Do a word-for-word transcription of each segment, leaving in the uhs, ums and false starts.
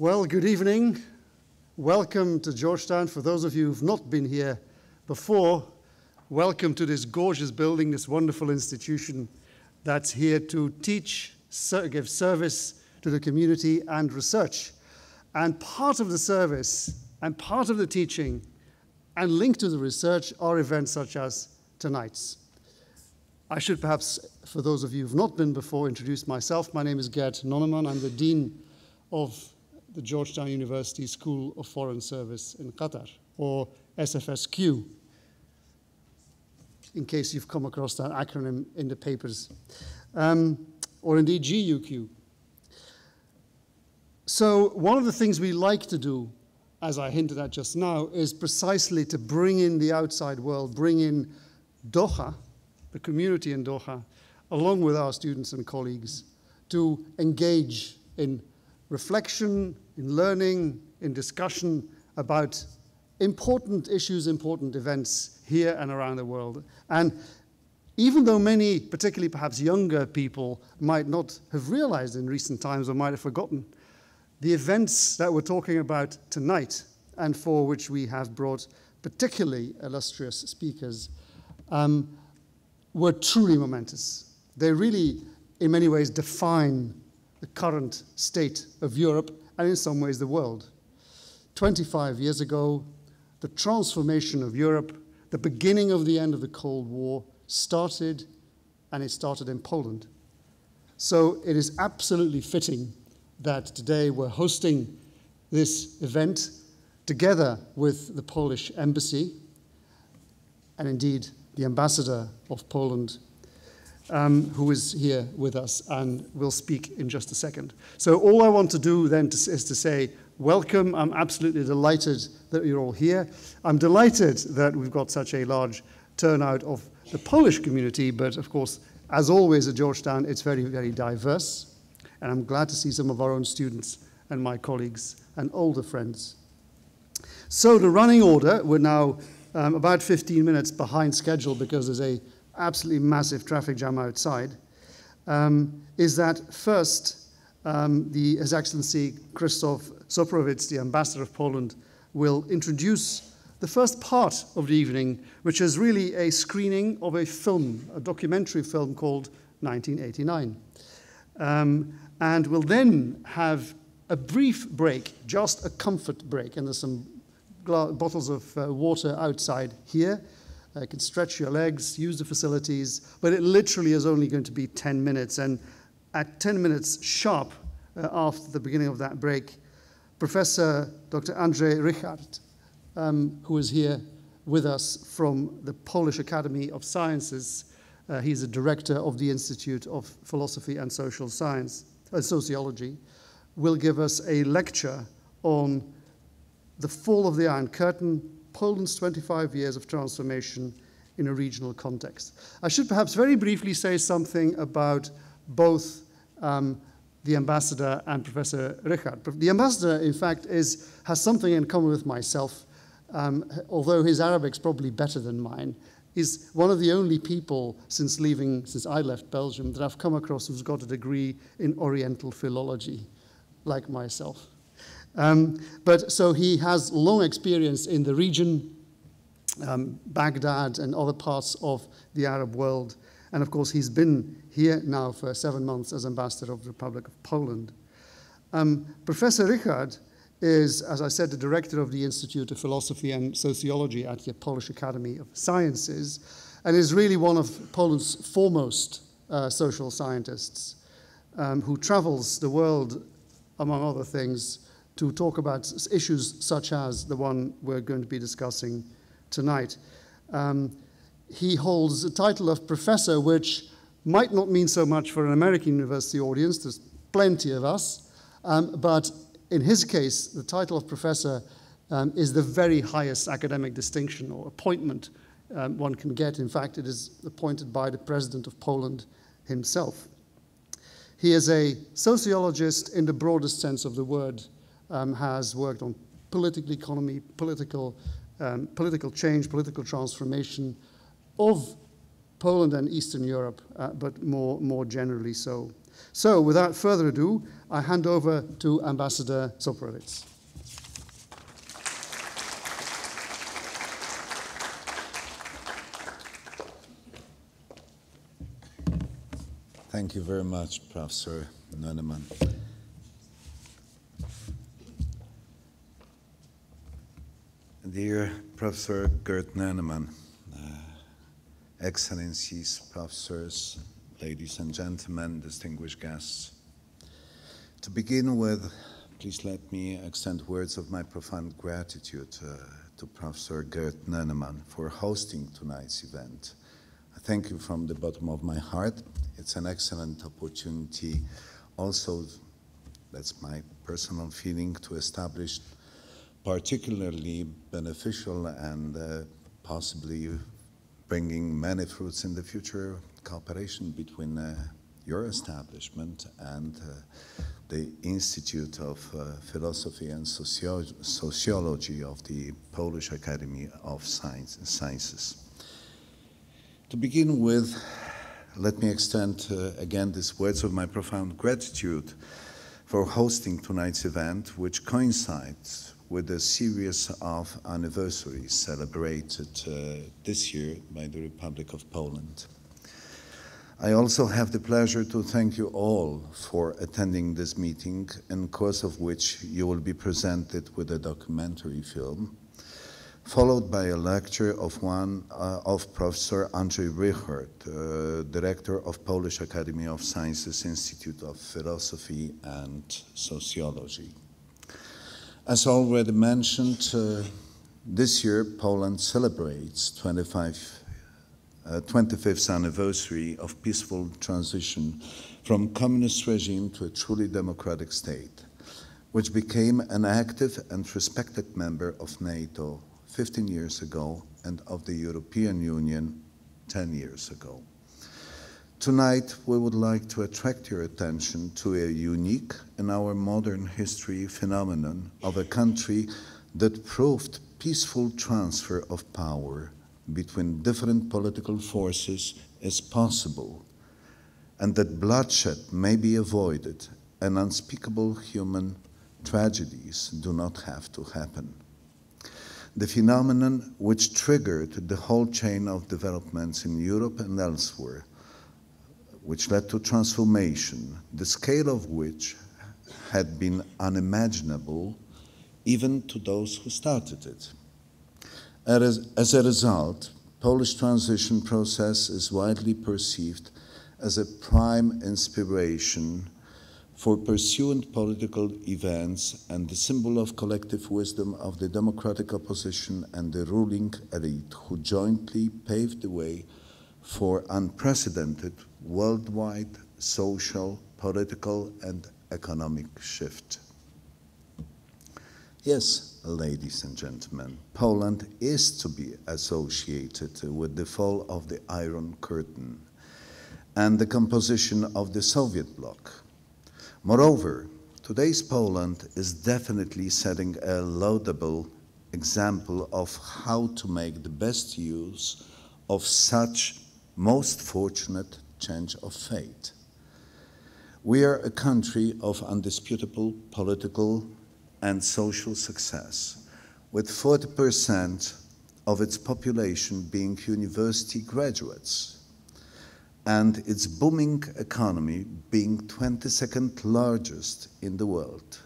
Well, good evening. Welcome to Georgetown. For those of you who've not been here before, welcome to this gorgeous building, this wonderful institution that's here to teach, give service to the community and research. And part of the service and part of the teaching and linked to the research are events such as tonight's. I should perhaps, for those of you who've not been before, introduce myself. My name is Gerd Nonnemann. I'm the Dean of the Georgetown University School of Foreign Service in Qatar, or S F S Q, in case you've come across that acronym in the papers, um, or indeed G U Q. So one of the things we like to do, as I hinted at just now, is precisely to bring in the outside world, bring in Doha, the community in Doha, along with our students and colleagues, to engage in reflection, in learning, in discussion about important issues, important events here and around the world. And even though many, particularly perhaps younger people, might not have realized in recent times or might have forgotten, the events that we're talking about tonight and for which we have brought particularly illustrious speakers um, were truly momentous. They really, in many ways, define the current state of Europe and in some ways the world. twenty-five years ago, the transformation of Europe, the beginning of the end of the Cold War started, and it started in Poland. So it is absolutely fitting that today we're hosting this event together with the Polish Embassy and indeed the ambassador of Poland, Um, who is here with us and will speak in just a second. So all I want to do then to, is to say, welcome. I'm absolutely delighted that you're all here. I'm delighted that we've got such a large turnout of the Polish community, but of course, as always at Georgetown, it's very, very diverse. And I'm glad to see some of our own students and my colleagues and older friends. So the running order, we're now um, about fifteen minutes behind schedule because there's a absolutely massive traffic jam outside, um, is that first, um, the His Excellency Krzysztof Soprowicz, the Ambassador of Poland, will introduce the first part of the evening, which is really a screening of a film, a documentary film called nineteen eighty-nine. Um, and we'll then have a brief break, just a comfort break, and there's some bottles of uh, water outside here. Uh, you can stretch your legs, use the facilities, but it literally is only going to be ten minutes. And at ten minutes sharp uh, after the beginning of that break, Professor Doctor Andrzej Rychard, um, who is here with us from the Polish Academy of Sciences, uh, he's a director of the Institute of Philosophy and Social Science, uh, Sociology, will give us a lecture on the fall of the Iron Curtain, Poland's twenty-five years of transformation in a regional context. I should perhaps very briefly say something about both um, the ambassador and Professor Rychard. The ambassador, in fact, is, has something in common with myself, um, although his Arabic's probably better than mine. He's one of the only people since leaving, since I left Belgium, that I've come across who's got a degree in Oriental philology, like myself. Um, but so he has long experience in the region, um, Baghdad and other parts of the Arab world. And of course, he's been here now for seven months as ambassador of the Republic of Poland. Um, Professor Rychard is, as I said, the director of the Institute of Philosophy and Sociology at the Polish Academy of Sciences, and is really one of Poland's foremost uh, social scientists um, who travels the world, among other things, to talk about issues such as the one we're going to be discussing tonight. Um, he holds the title of professor, which might not mean so much for an American university audience, there's plenty of us, um, but in his case, the title of professor um, is the very highest academic distinction or appointment um, one can get. In fact, it is appointed by the president of Poland himself. He is a sociologist in the broadest sense of the word. Um, has worked on political economy, political, um, political change, political transformation of Poland and Eastern Europe, uh, but more, more generally so. So without further ado, I hand over to Ambassador Soprowicz. Thank you very much, Professor Nonnemann. Dear Professor Gerd Nonnemann, uh, Excellencies, Professors, ladies and gentlemen, distinguished guests. To begin with, please let me extend words of my profound gratitude uh, to Professor Gerd Nonnemann for hosting tonight's event. I thank you from the bottom of my heart. It's an excellent opportunity. Also, that's my personal feeling, to establish particularly beneficial and uh, possibly bringing many fruits in the future cooperation between uh, your establishment and uh, the Institute of uh, Philosophy and Socio- Sociology of the Polish Academy of Sciences. To begin with, let me extend uh, again these words of my profound gratitude for hosting tonight's event, which coincides with a series of anniversaries celebrated uh, this year by the Republic of Poland. I also have the pleasure to thank you all for attending this meeting, in course of which you will be presented with a documentary film, followed by a lecture of one uh, of Professor Andrzej Rychard, uh, Director of Polish Academy of Sciences, Institute of Philosophy and Sociology. As already mentioned, uh, this year Poland celebrates twenty-fifth anniversary of peaceful transition from communist regime to a truly democratic state, which became an active and respected member of NATO fifteen years ago and of the European Union ten years ago. Tonight, we would like to attract your attention to a unique in our modern history phenomenon of a country that proved peaceful transfer of power between different political forces is possible, and that bloodshed may be avoided and unspeakable human tragedies do not have to happen. The phenomenon which triggered the whole chain of developments in Europe and elsewhere, which led to transformation, the scale of which had been unimaginable even to those who started it. As a result, Polish transition process is widely perceived as a prime inspiration for pursuant political events and the symbol of collective wisdom of the democratic opposition and the ruling elite, who jointly paved the way for unprecedented worldwide social, political, and economic shift. Yes, ladies and gentlemen, Poland is to be associated with the fall of the Iron Curtain and the composition of the Soviet bloc. Moreover, today's Poland is definitely setting a laudable example of how to make the best use of such most fortunate change of fate. We are a country of undisputable political and social success, with forty percent of its population being university graduates, and its booming economy being twenty-second largest in the world.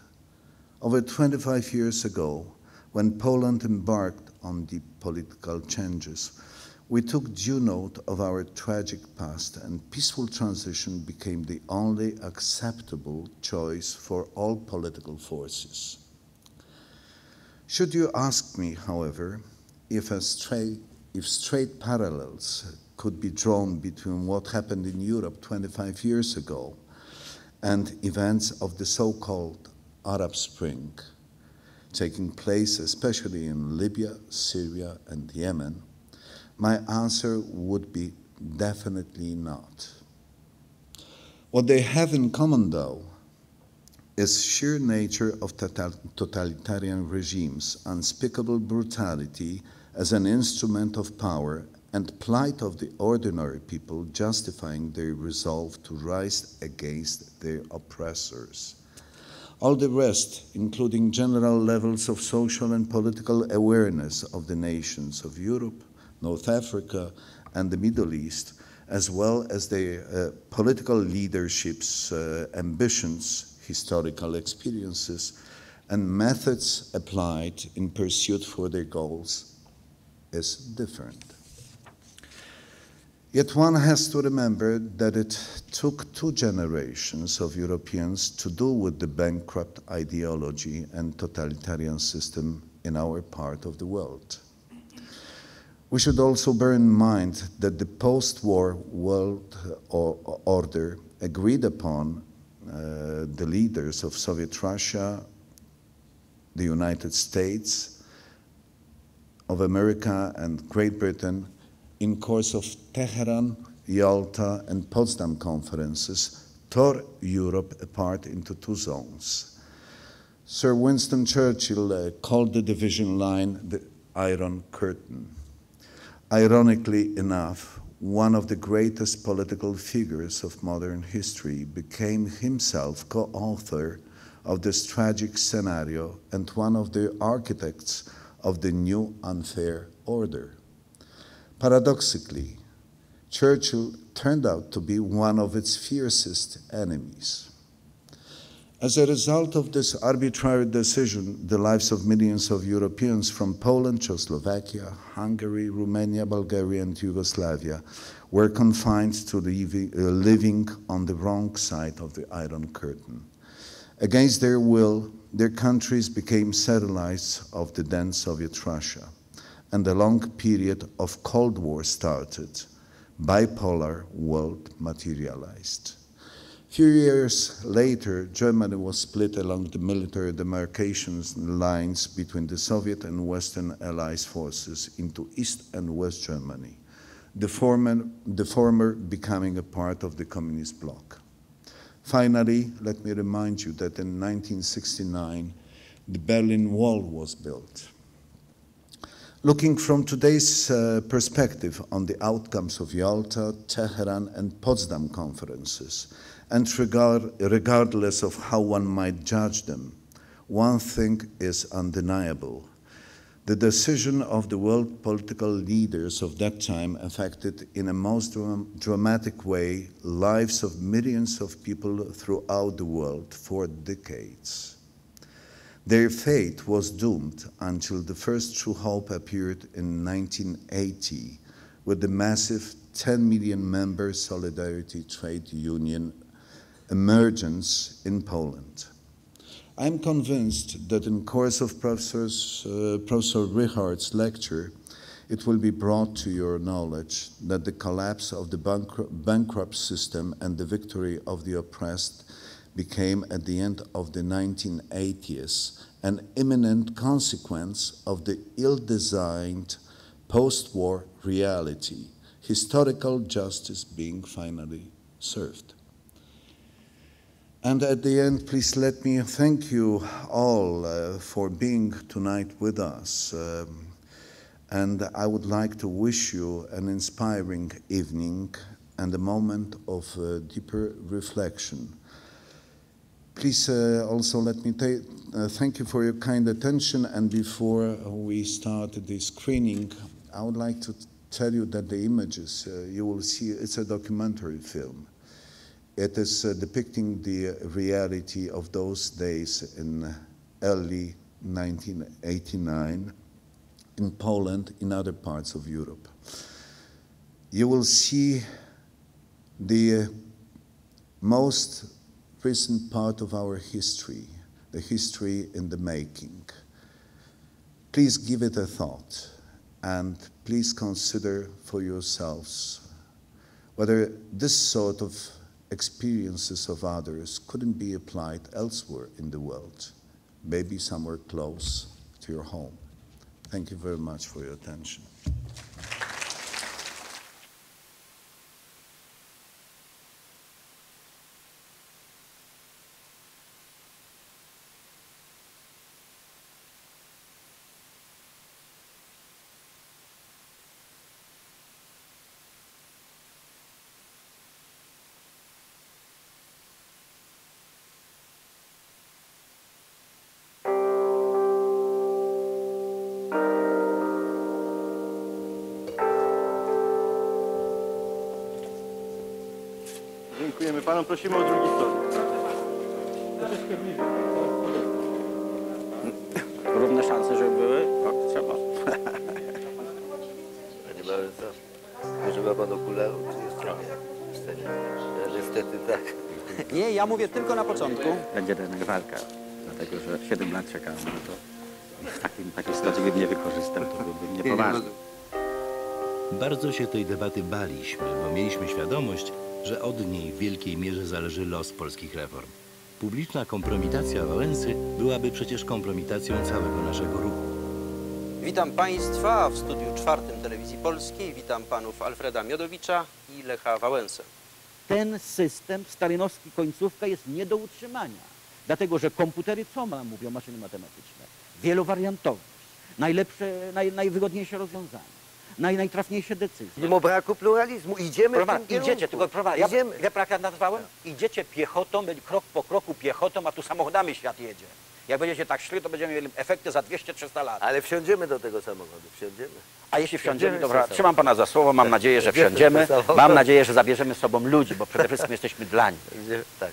Over twenty-five years ago, when Poland embarked on deep political changes, we took due note of our tragic past, and peaceful transition became the only acceptable choice for all political forces. Should you ask me, however, if, a straight, if straight parallels could be drawn between what happened in Europe twenty-five years ago and events of the so-called Arab Spring, taking place especially in Libya, Syria, and Yemen, my answer would be definitely not. What they have in common, though, is sheer nature of totalitarian regimes, unspeakable brutality as an instrument of power, and the plight of the ordinary people, justifying their resolve to rise against their oppressors. All the rest, including general levels of social and political awareness of the nations of Europe, North Africa, and the Middle East, as well as their uh, political leadership's uh, ambitions, historical experiences, and methods applied in pursuit for their goals, is different. Yet one has to remember that it took two generations of Europeans to deal with the bankrupt ideology and totalitarian system in our part of the world. We should also bear in mind that the post-war world order agreed upon uh, the leaders of Soviet Russia, the United States, of America and Great Britain, in course of Tehran, Yalta, and Potsdam conferences, tore Europe apart into two zones. Sir Winston Churchill uh, called the division line the Iron Curtain. Ironically enough, one of the greatest political figures of modern history became himself co-author of this tragic scenario and one of the architects of the new unfair order. Paradoxically, Churchill turned out to be one of its fiercest enemies. As a result of this arbitrary decision, the lives of millions of Europeans from Poland, Czechoslovakia, Hungary, Romania, Bulgaria, and Yugoslavia were confined to living on the wrong side of the Iron Curtain. Against their will, their countries became satellites of the then Soviet Russia. And a long period of Cold War started, bipolar world materialized. Few years later, Germany was split along the military demarcation lines between the Soviet and Western Allies forces into East and West Germany, the former, the former becoming a part of the Communist bloc. Finally, let me remind you that in nineteen sixty-nine, the Berlin Wall was built. Looking from today's uh, perspective on the outcomes of Yalta, Tehran, and Potsdam conferences, and regard, regardless of how one might judge them, one thing is undeniable. The decision of the world political leaders of that time affected in a most dram- dramatic way lives of millions of people throughout the world for decades. Their fate was doomed until the first true hope appeared in nineteen eighty with the massive ten million member Solidarity Trade Union emergence in Poland. I'm convinced that in course of Professor's, uh, Professor Richard's lecture, it will be brought to your knowledge that the collapse of the bankru- bankrupt system and the victory of the oppressed became at the end of the nineteen eighties an imminent consequence of the ill-designed post-war reality, historical justice being finally served. And at the end, please let me thank you all uh, for being tonight with us. Um, and I would like to wish you an inspiring evening and a moment of uh, deeper reflection. Please uh, also let me uh, thank you for your kind attention. And before we start the screening, I would like to tell you that the images uh, you will see, it's a documentary film. It is uh, depicting the reality of those days in early nineteen eighty-nine in Poland, in other parts of Europe. You will see the most recent part of our history, the history in the making. Please give it a thought, and please consider for yourselves whether this sort of experiences of others couldn't be applied elsewhere in the world, maybe somewhere close to your home. Thank you very much for your attention. Dziękujemy panom. Prosimy o drugi stolik. Równe szanse, żeby były? Tak, trzeba. Panie Wałęsa, używa pan okularów, czy jest w stanie? Ja niestety tak. Nie, ja mówię tylko na początku. Będzie jednak walka, dlatego że siedem lat czekałem na to. W takim, takiej sytuacji, gdybym nie wykorzystał, to byłbym niepoważny. Bardzo się tej debaty baliśmy, bo mieliśmy świadomość, że od niej w wielkiej mierze zależy los polskich reform. Publiczna kompromitacja Wałęsy byłaby przecież kompromitacją całego naszego ruchu. Witam Państwa w studiu czwartym Telewizji Polskiej. Witam panów Alfreda Miodowicza i Lecha Wałęsę. Ten system, stalinowski końcówka, jest nie do utrzymania. Dlatego, że komputery co ma, mówią maszyny matematyczne? Wielowariantowość, najlepsze, naj, najwygodniejsze rozwiązania. Naj, najtrafniejsze decyzje. Mimo braku pluralizmu idziemy Prowadz, w tym idziecie, tylko prowadz, ja idziemy. Jak ja nazwałem? Tak. Idziecie piechotą, krok po kroku piechotą, a tu samochodami świat jedzie. Jak będziecie tak szli, to będziemy mieli efekty za dwieście trzysta lat. Ale wsiądziemy do tego samochodu, wsiądziemy. A jeśli wsiądziemy, wsiądziemy dobra, trzymam pana za słowo, mam tak. nadzieję, że wsiądziemy. Mam nadzieję, że zabierzemy z sobą ludzi, bo przede wszystkim jesteśmy dla nich. Tak.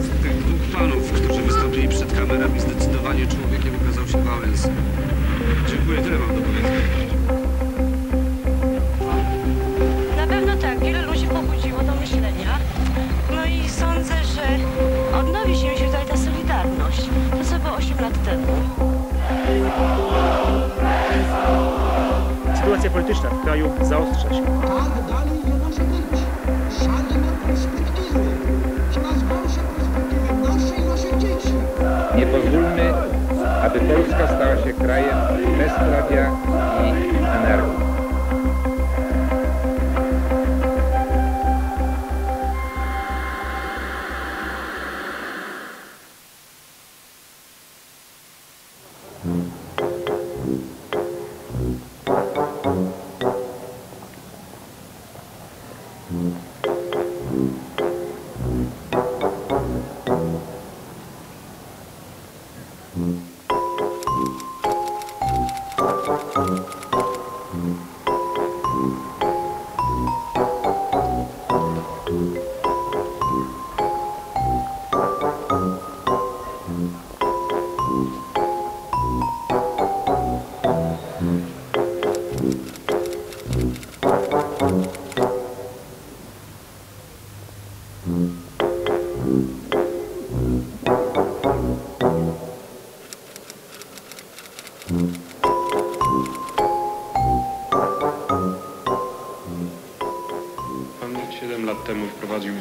Z tych dwóch panów, którzy wystąpili przed kamerami, zdecydowanie człowiekiem okazał się Wałęsa. Dziękuję, tyle mam do powiedzenia. Na pewno tak, wiele ludzi pobudziło do myślenia. No i sądzę, że odnowi się tutaj ta solidarność. To co było osiem lat temu. Sytuacja polityczna w kraju zaostrza się. Tak, dalej nie może być. Szalne perspektywy. Coraz gorsze perspektywy nasze i naszych dzieci. Nie pozwólmy, aby Polska stała się krajem bezprawia i anarchii.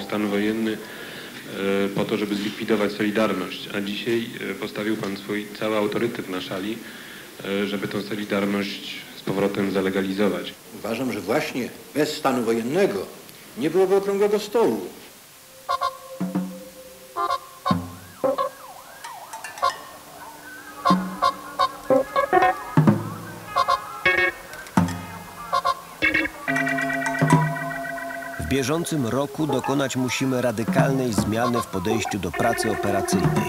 Stan wojenny po to, żeby zlikwidować Solidarność, a dzisiaj postawił pan swój cały autorytet na szali, żeby tę Solidarność z powrotem zalegalizować. Uważam, że właśnie bez stanu wojennego nie byłoby Okrągłego Stołu. W bieżącym roku dokonać musimy radykalnej zmiany w podejściu do pracy operacyjnej.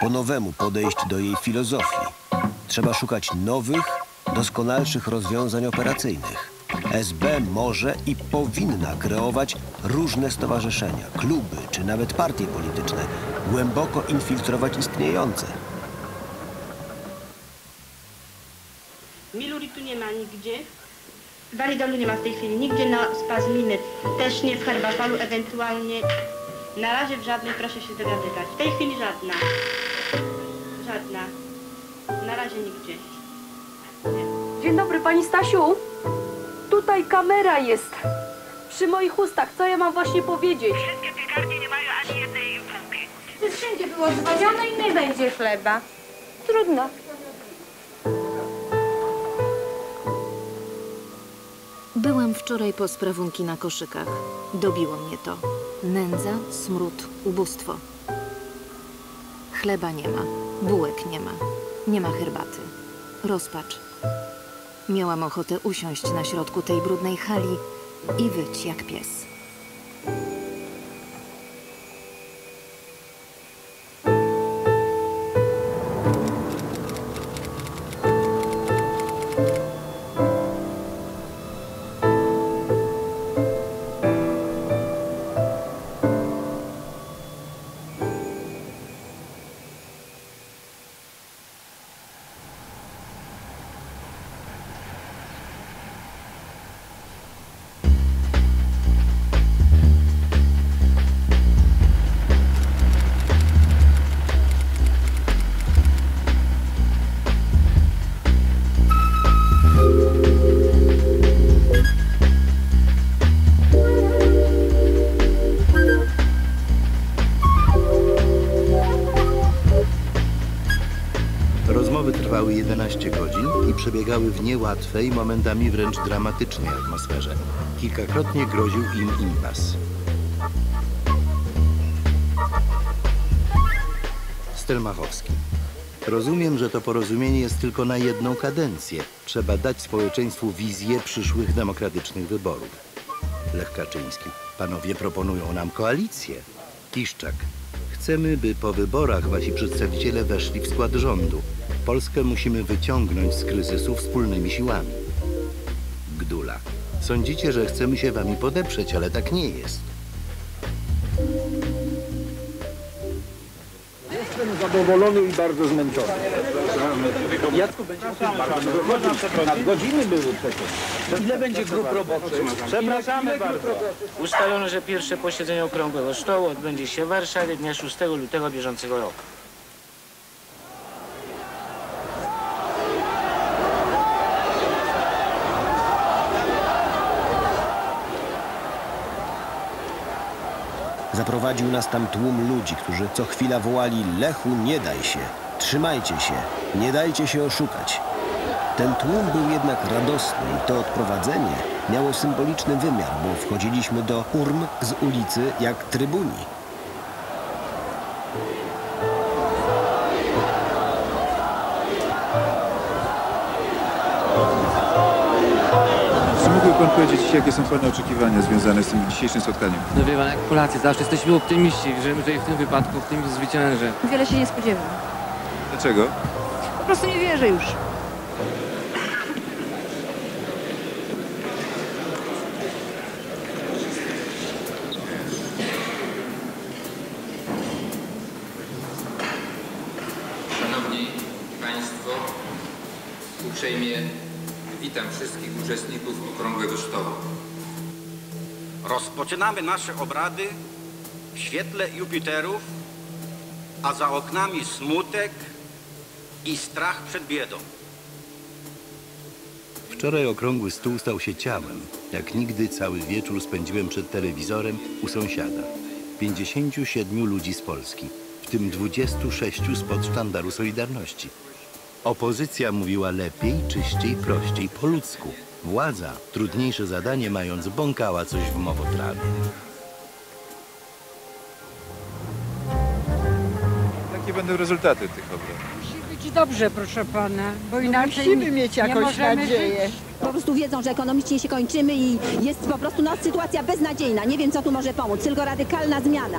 Po nowemu podejść do jej filozofii. Trzeba szukać nowych, doskonalszych rozwiązań operacyjnych. S B może i powinna kreować różne stowarzyszenia, kluby czy nawet partie polityczne, głęboko infiltrować istniejące. Miluritu nie ma nigdzie. Walidolu nie ma w tej chwili nigdzie, na spazminy też nie, w herbafalu ewentualnie. Na razie w żadnej, proszę się dogadywać. W tej chwili żadna. Żadna. Na razie nigdzie. Nie. Dzień dobry, pani Stasiu. Tutaj kamera jest. Przy moich ustach, co ja mam właśnie powiedzieć? Wszystkie piekarnie nie mają ani jednej półki. To wszędzie było dzwonione i nie będzie chleba. Trudno. Byłam wczoraj po sprawunki na koszykach. Dobiło mnie to. Nędza, smród, ubóstwo. Chleba nie ma, bułek nie ma, nie ma herbaty. Rozpacz. Miałam ochotę usiąść na środku tej brudnej hali i wyć jak pies. Rozmowy trwały jedenaście godzin i przebiegały w niełatwej, momentami wręcz dramatycznej atmosferze. Kilkakrotnie groził im impas. Stelmachowski. Rozumiem, że to porozumienie jest tylko na jedną kadencję. Trzeba dać społeczeństwu wizję przyszłych demokratycznych wyborów. Lech Kaczyński. Panowie proponują nam koalicję. Kiszczak. Chcemy, by po wyborach wasi przedstawiciele weszli w skład rządu. Polskę musimy wyciągnąć z kryzysu wspólnymi siłami. Gdula. Sądzicie, że chcemy się wami podeprzeć, ale tak nie jest. Jestem zadowolony i bardzo zmęczony. Jacku, będzie nad godziny były przecież. Ile będzie grup roboczych? Przepraszamy bardzo. Ustalono, że pierwsze posiedzenie Okrągłego Stołu odbędzie się w Warszawie dnia szóstego lutego bieżącego roku. Zaprowadził nas tam tłum ludzi, którzy co chwila wołali: Lechu, nie daj się, trzymajcie się, nie dajcie się oszukać. Ten tłum był jednak radosny i to odprowadzenie miało symboliczny wymiar, bo wchodziliśmy do urm z ulicy jak trybuni. Mógłby pan powiedzieć dzisiaj, jakie są Pana oczekiwania związane z tym dzisiejszym spotkaniem? No wie Pan, jak Polacy, zawsze jesteśmy optymiści, że tutaj w tym wypadku, w tym zwycięży. Wiele się nie spodziewam. Dlaczego? Po prostu nie wierzę już. Szanowni Państwo, uprzejmie witam wszystkich uczestników Okrągłego Stołu. Rozpoczynamy nasze obrady w świetle Jupiterów, a za oknami smutek i strach przed biedą. Wczoraj Okrągły Stół stał się ciałem. Jak nigdy cały wieczór spędziłem przed telewizorem u sąsiada. pięćdziesięciu siedmiu ludzi z Polski, w tym dwudziestu sześciu spod sztandaru Solidarności. Opozycja mówiła lepiej, czyściej, prościej, po ludzku. Władza, trudniejsze zadanie mając, bąkała coś w mowotrawie. Jakie będą rezultaty tych obrad? Musi być dobrze, proszę pana, bo inaczej no musimy mieć jakąś nadzieję. Żyć. Po prostu wiedzą, że ekonomicznie się kończymy i jest po prostu no, sytuacja beznadziejna. Nie wiem, co tu może pomóc, tylko radykalna zmiana.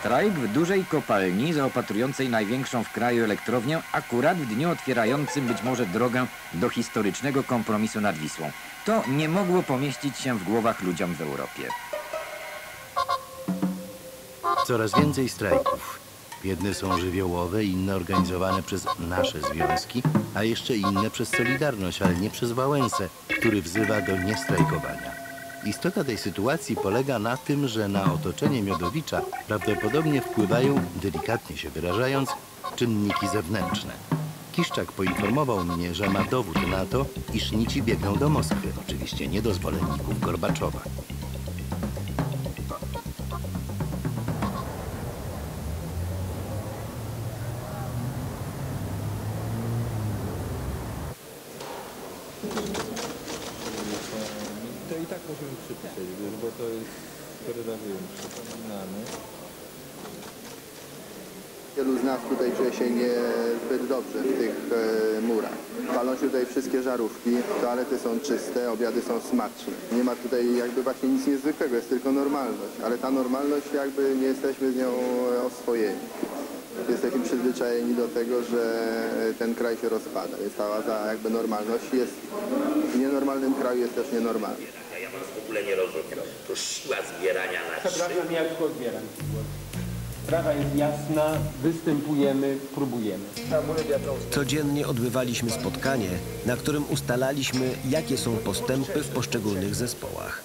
Strajk w dużej kopalni zaopatrującej największą w kraju elektrownię akurat w dniu otwierającym być może drogę do historycznego kompromisu nad Wisłą. To nie mogło pomieścić się w głowach ludziom w Europie. Coraz więcej strajków. Jedne są żywiołowe, inne organizowane przez nasze związki, a jeszcze inne przez Solidarność, ale nie przez Wałęsę, który wzywa do niestrajkowania. Istota tej sytuacji polega na tym, że na otoczenie Miodowicza prawdopodobnie wpływają, delikatnie się wyrażając, czynniki zewnętrzne. Kiszczak poinformował mnie, że ma dowód na to, iż nici biegną do Moskwy, oczywiście nie do zwolenników Gorbaczowa. Wielu z nas tutaj czuje się niezbyt dobrze w tych e, murach. Palą się tutaj wszystkie żarówki, toalety są czyste, obiady są smaczne. Nie ma tutaj jakby właśnie nic niezwykłego, jest tylko normalność, ale ta normalność jakby nie jesteśmy z nią oswojeni. Jesteśmy przyzwyczajeni do tego, że ten kraj się rozpada, więc cała ta jakby normalność jest w nienormalnym kraju, jest też nienormalna. Ja was w ogóle nie rozumiem. To siła zbierania na trzy. Przepraszam, ja tylko zbieram. Sprawa jest jasna, występujemy, próbujemy. Codziennie odbywaliśmy spotkanie, na którym ustalaliśmy, jakie są postępy w poszczególnych zespołach.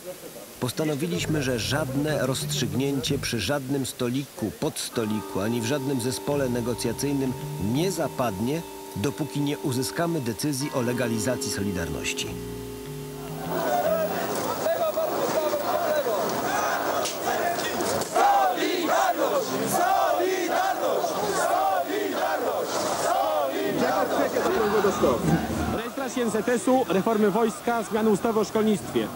Postanowiliśmy, że żadne rozstrzygnięcie przy żadnym stoliku, podstoliku, ani w żadnym zespole negocjacyjnym nie zapadnie, dopóki nie uzyskamy decyzji o legalizacji Solidarności. Solidarność! Solidarność! Solidarność! okrągłego stołu. Rejestracja en zet esu, reformy wojska, zmiany ustawy o szkolnictwie.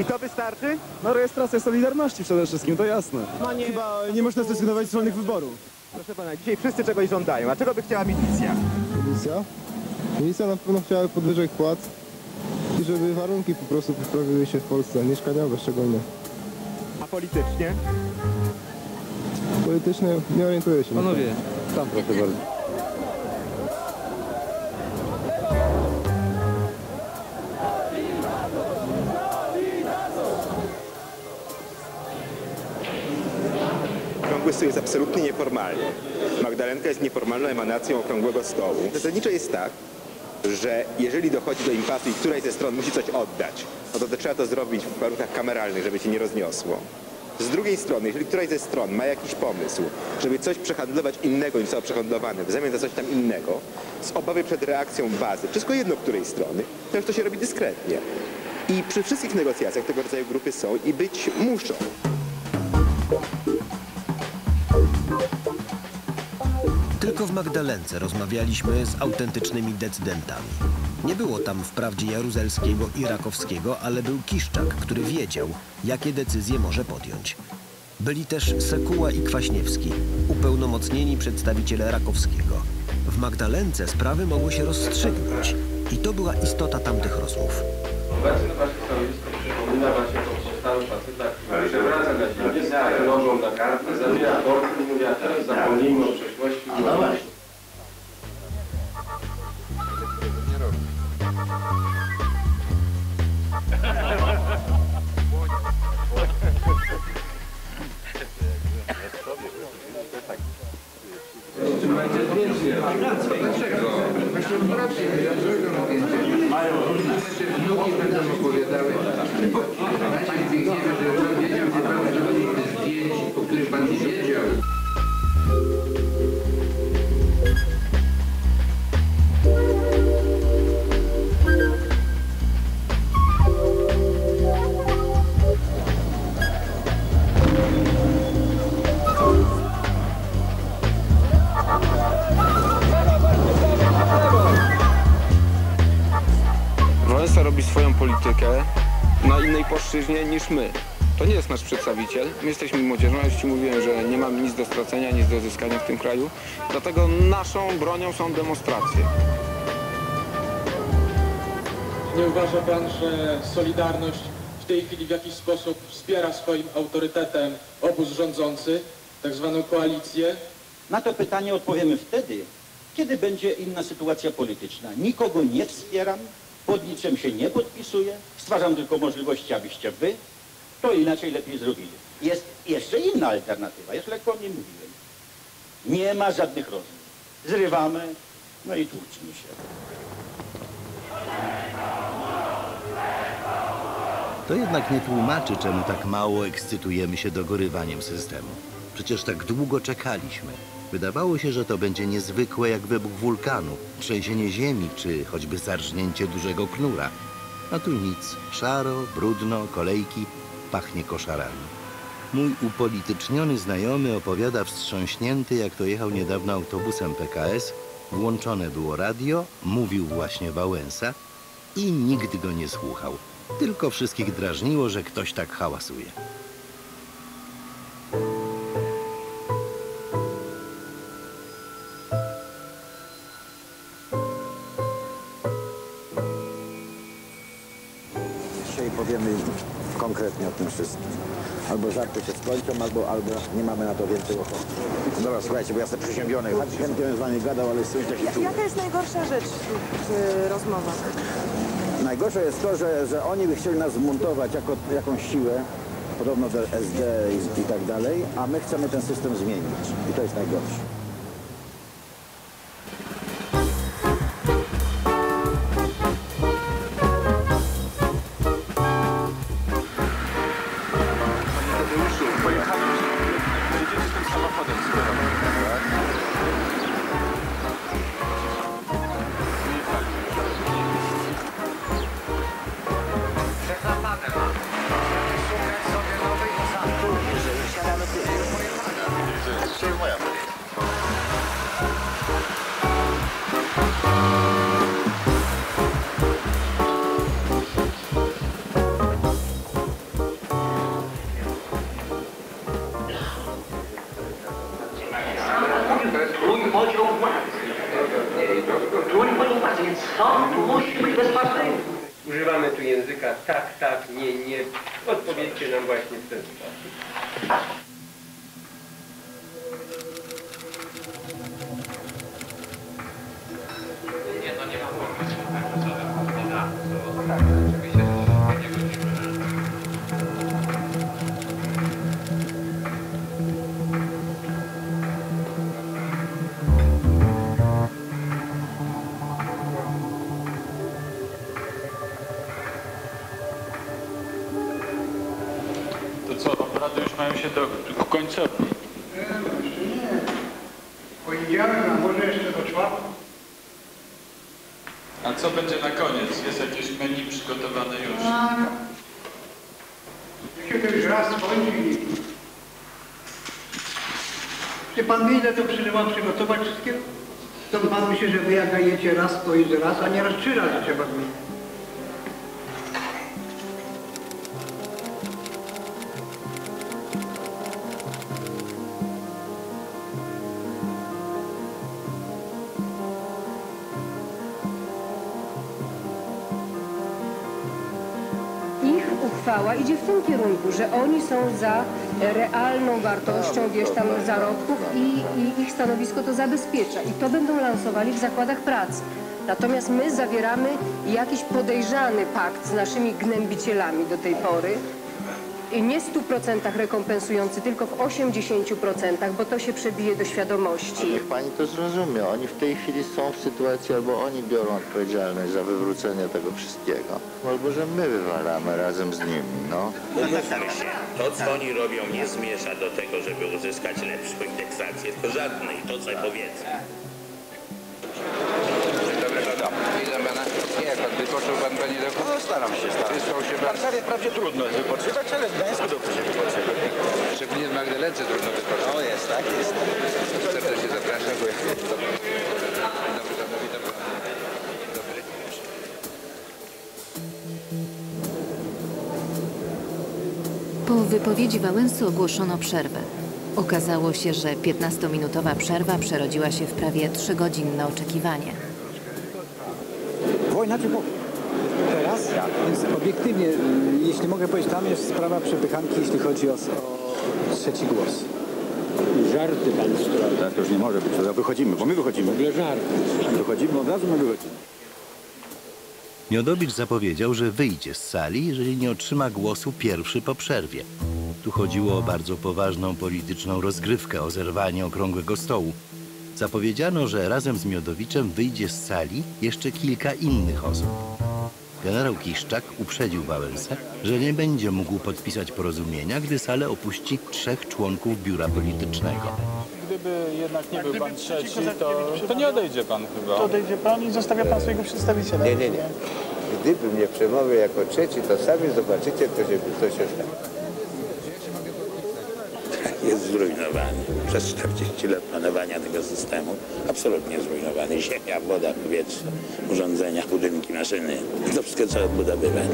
I to wystarczy? No rejestracja Solidarności przede wszystkim, to jasne. No nie... Chyba nie można zrezygnować z wolnych wyborów. Proszę pana, dzisiaj wszyscy czegoś żądają. A czego by chciała milicja? Milicja? Milicja na pewno chciała podwyżek płac i żeby warunki po prostu poprawiły się w Polsce, mieszkaniowe szczególnie. A politycznie? Politycznie nie orientuję się. Panowie, tam proszę bardzo. Okrągły Stół jest absolutnie nieformalny. Magdalenka jest nieformalną emanacją Okrągłego Stołu. Zasadniczo jest tak, że jeżeli dochodzi do impasu i któraś ze stron musi coś oddać, no to, to trzeba to zrobić w warunkach kameralnych, żeby się nie rozniosło. Z drugiej strony, jeżeli któraś ze stron ma jakiś pomysł, żeby coś przehandlować innego niż zostało przehandlowane, w zamian za coś tam innego, z obawy przed reakcją bazy, wszystko jedno której strony, to już to się robi dyskretnie. I przy wszystkich negocjacjach tego rodzaju grupy są i być muszą. Tylko w Magdalence rozmawialiśmy z autentycznymi decydentami. Nie było tam wprawdzie Jaruzelskiego i Rakowskiego, ale był Kiszczak, który wiedział, jakie decyzje może podjąć. Byli też Sekuła i Kwaśniewski, upełnomocnieni przedstawiciele Rakowskiego. W Magdalence sprawy mogły się rozstrzygnąć i to była istota tamtych rozmów. Obecne wasze stanowisko przypomina właśnie o starych facetach, który przewraca na ziemię, nożą na kartę, zabiera porty i mówi, a teraz zapomnijmy o przeszłości. No właśnie. Na innej płaszczyźnie niż my. To nie jest nasz przedstawiciel. My jesteśmy młodzieżą, ja już ci mówiłem, że nie mamy nic do stracenia, nic do zyskania w tym kraju. Dlatego naszą bronią są demonstracje. Nie uważa pan, że Solidarność w tej chwili w jakiś sposób wspiera swoim autorytetem obóz rządzący, tak zwaną koalicję? Na to pytanie odpowiemy wtedy, kiedy będzie inna sytuacja polityczna. Nikogo nie wspieram. Pod niczym się nie podpisuję, stwarzam tylko możliwości, abyście wy to inaczej lepiej zrobili. Jest jeszcze inna alternatywa, już lekko o niej mówiłem. Nie ma żadnych rozmów. Zrywamy, no i tłuczmy się. To jednak nie tłumaczy, czemu tak mało ekscytujemy się dogorywaniem systemu. Przecież tak długo czekaliśmy. Wydawało się, że to będzie niezwykłe jak wybuch wulkanu, trzęsienie ziemi czy choćby zarżnięcie dużego knura. A tu nic. Szaro, brudno, kolejki, pachnie koszarami. Mój upolityczniony znajomy opowiada wstrząśnięty, jak to jechał niedawno autobusem P K S, włączone było radio, mówił właśnie Wałęsa i nikt go nie słuchał. Tylko wszystkich drażniło, że ktoś tak hałasuje. Konkretnie o tym wszystkim. Albo żarty się skończą, albo, albo nie mamy na to więcej ochoty. No dobra, słuchajcie, bo ja jestem przyziębiony. Chętnie bym z wami gadał, ale jestem taki czuły. Jaka jest najgorsza rzecz w tych rozmowach? Najgorsze jest to, że, że oni by chcieli nas zmontować jako jakąś siłę, podobno do S D i, i tak dalej, a my chcemy ten system zmienić. I to jest najgorsze. Przejmuję. trój podział władzy. Trój podział władzy, więc sąd musi być bezpartyjny. Używamy tu języka tak, tak, nie, nie. Odpowiedzcie nam właśnie w ten sposób. Się do, do końcowi. Nie, poniedziałek, a może jeszcze do czwartku. A co będzie na koniec? Jest jakieś menu przygotowane już? A, no. Jak się to już raz skończy. Czy pan wie, ile to trzeba przygotować wszystkiego? To pan myśli, że wy jak dajecie raz, to jest raz, a nieraz trzy razy trzeba zmienić. Idzie w tym kierunku, że oni są za realną wartością, wiesz, tam zarobków i, i ich stanowisko to zabezpiecza. I to będą lansowali w zakładach pracy. Natomiast my zawieramy jakiś podejrzany pakt z naszymi gnębicielami do tej pory. I nie w stu procentach rekompensujący, tylko w osiemdziesięciu procentach, bo to się przebije do świadomości. Niech pani to zrozumie. Oni w tej chwili są w sytuacji, albo oni biorą odpowiedzialność za wywrócenie tego wszystkiego, albo że my wywalamy razem z nimi, no. Umówmy się, to co oni robią nie zmierza do tego, żeby uzyskać lepszą indeksację. Żadnej, to co powiedzą. Wypoczył pan pani dokładnie? No staram się, staram się. W Warszawie wprawdzie trudno jest wypoczywać, ale w Gdańsku dobrze się wypoczywa. Szczególnie w Magdalence trudno wypoczywać. O jest, tak jest. Serdecznie zapraszam. Po wypowiedzi Wałęsy ogłoszono przerwę. Okazało się, że piętnastominutowa przerwa przerodziła się w prawie trzygodzinne oczekiwanie. Wojna czy pokój? Teraz? Więc obiektywnie, jeśli mogę powiedzieć, tam jest sprawa przepychanki, jeśli chodzi o, o trzeci głos. Żarty pan strony. Tak, to już nie może być. Wychodzimy, bo my wychodzimy. W ogóle żarty. Wychodzimy, od razu my wychodzimy. Miodowicz zapowiedział, że wyjdzie z sali, jeżeli nie otrzyma głosu pierwszy po przerwie. Tu chodziło o bardzo poważną polityczną rozgrywkę, o zerwanie Okrągłego Stołu. Zapowiedziano, że razem z Miodowiczem wyjdzie z sali jeszcze kilka innych osób. Generał Kiszczak uprzedził Wałęsę, że nie będzie mógł podpisać porozumienia, gdy salę opuści trzech członków biura politycznego. Gdyby jednak nie był pan trzeci, to, to nie odejdzie pan chyba. To odejdzie pan i zostawia pan swojego przedstawiciela. Nie, nie, nie. Gdybym nie przemówił jako trzeci, to sami zobaczycie, co się, co się stanie. Jest zrujnowany. Przez czterdzieści lat panowania tego systemu absolutnie zrujnowany. Ziemia, woda, powietrze, urządzenia, budynki, maszyny. To wszystko trzeba odbudowywać.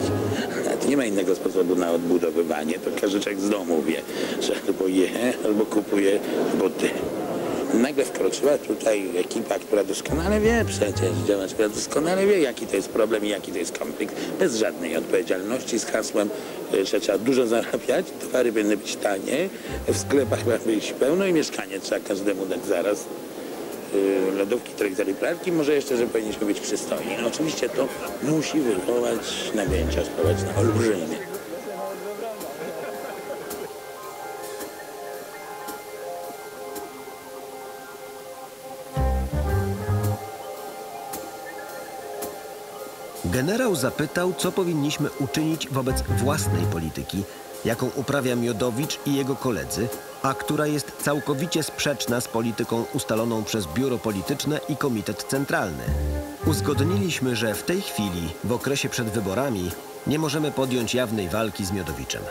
Nie ma innego sposobu na odbudowywanie. To każdyczek z domu wie, że albo je, albo kupuje buty. Nagle wkroczyła tutaj ekipa, która doskonale wie przecież, działacz, która doskonale wie, jaki to jest problem i jaki to jest konflikt. Bez żadnej odpowiedzialności, z hasłem, że trzeba dużo zarabiać, towary będą być tanie, w sklepach ma być pełno i mieszkanie trzeba każdemu dać zaraz. Lodówki, traktory, pralki, może jeszcze, że powinniśmy być przystojni. No oczywiście to musi wywołać napięcia społeczne olbrzymie. Generał zapytał, co powinniśmy uczynić wobec własnej polityki, jaką uprawia Miodowicz i jego koledzy, a która jest całkowicie sprzeczna z polityką ustaloną przez Biuro Polityczne i Komitet Centralny. Uzgodniliśmy, że w tej chwili, w okresie przed wyborami, nie możemy podjąć jawnej walki z Miodowiczem.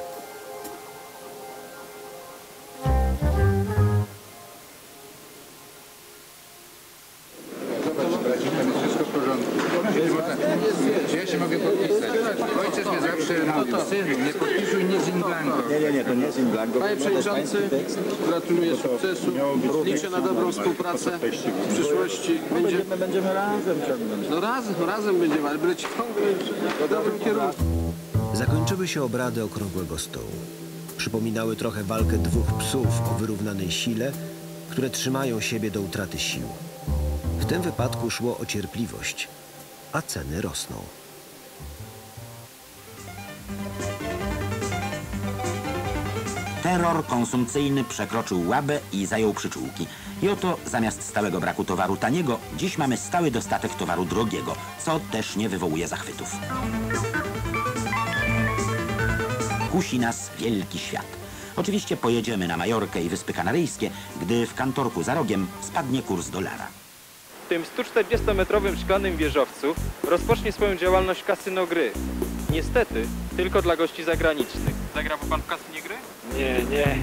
Ja się mogę podpisać. Ojciec mnie zawsze mówił, synu, nie podpisuj nic in blanco. Nie, nie, nie, to nie jest in blanco. Panie przewodniczący, gratuluję sukcesu. Liczę na dobrą współpracę w przyszłości. Będziemy, będziemy razem ciągnąć. No razem, razem będziemy, ale być w dobrym kierunku. Zakończyły się obrady Okrągłego Stołu. Przypominały trochę walkę dwóch psów o wyrównanej sile, które trzymają siebie do utraty sił. W tym wypadku szło o cierpliwość, a ceny rosną. Terror konsumpcyjny przekroczył łabę i zajął przyczółki. I oto zamiast stałego braku towaru taniego, dziś mamy stały dostatek towaru drogiego, co też nie wywołuje zachwytów. Kusi nas wielki świat. Oczywiście pojedziemy na Majorkę i Wyspy Kanaryjskie, gdy w kantorku za rogiem spadnie kurs dolara. W tym stu czterdziestometrowym szklanym wieżowcu rozpocznie swoją działalność kasyno gry. Niestety, tylko dla gości zagranicznych. Zagrał pan w kasynie gry? Nie, nie.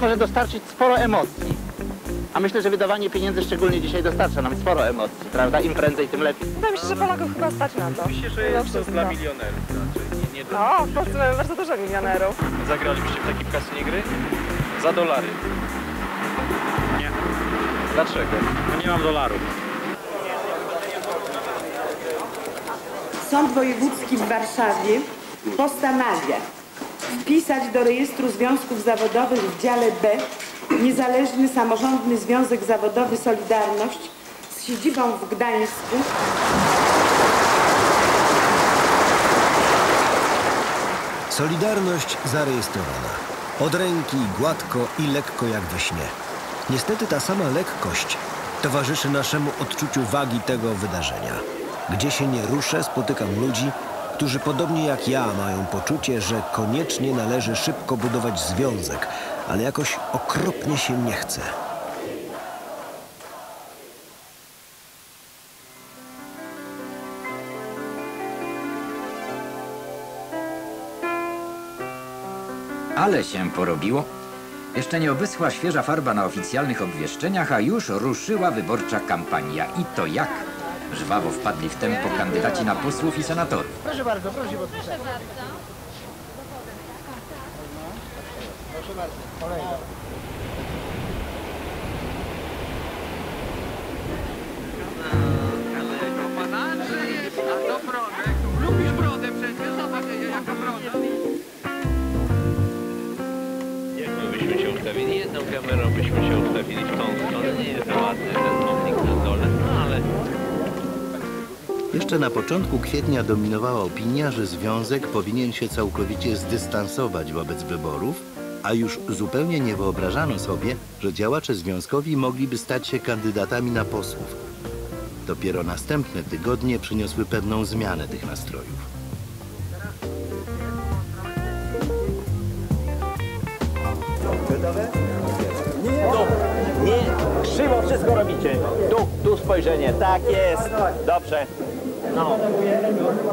Może dostarczyć sporo emocji. A myślę, że wydawanie pieniędzy szczególnie dzisiaj dostarcza nam sporo emocji, prawda? Im prędzej, tym lepiej. Wydaje mi się, że Polaków chyba stać na to. Myślę, że jest to dla milionerów raczej. Nie, nie dla... O, w Polsce mamy bardzo dużo milionerów. Zagralibyście w takim kasynie gry? Za dolary. Nie. Dlaczego? Bo nie mam dolarów. Sąd Wojewódzki w Warszawie postanawia wpisać do rejestru związków zawodowych w dziale B Niezależny Samorządny Związek Zawodowy Solidarność z siedzibą w Gdańsku. Solidarność zarejestrowana. Od ręki, gładko i lekko jak we śnie. Niestety ta sama lekkość towarzyszy naszemu odczuciu wagi tego wydarzenia. Gdzie się nie ruszę, spotykam ludzi, którzy podobnie jak ja mają poczucie, że koniecznie należy szybko budować związek, ale jakoś okropnie się nie chce. Ale się porobiło. Jeszcze nie obyschła świeża farba na oficjalnych obwieszczeniach, a już ruszyła wyborcza kampania. I to jak? Żwawo wpadli w tempo kandydaci na posłów i senatorów. Proszę bardzo, proszę bardzo. Proszę bardzo. Proszę bardzo, kolejna. Ale pan Andrzej jest, a to brodę. Lubisz brodę przecież, zobaczcie jaka broda. Jak my byśmy się ustawili? Jedną kamerą byśmy się ustawili w tą stronę. Nie jest to ładny ten pomnik na dole, no ale... Jeszcze na początku kwietnia dominowała opinia, że związek powinien się całkowicie zdystansować wobec wyborów, a już zupełnie nie wyobrażano sobie, że działacze związkowi mogliby stać się kandydatami na posłów. Dopiero następne tygodnie przyniosły pewną zmianę tych nastrojów. Nie, nie, krzywo wszystko robicie. Tu, tu spojrzenie, tak jest, dobrze. No,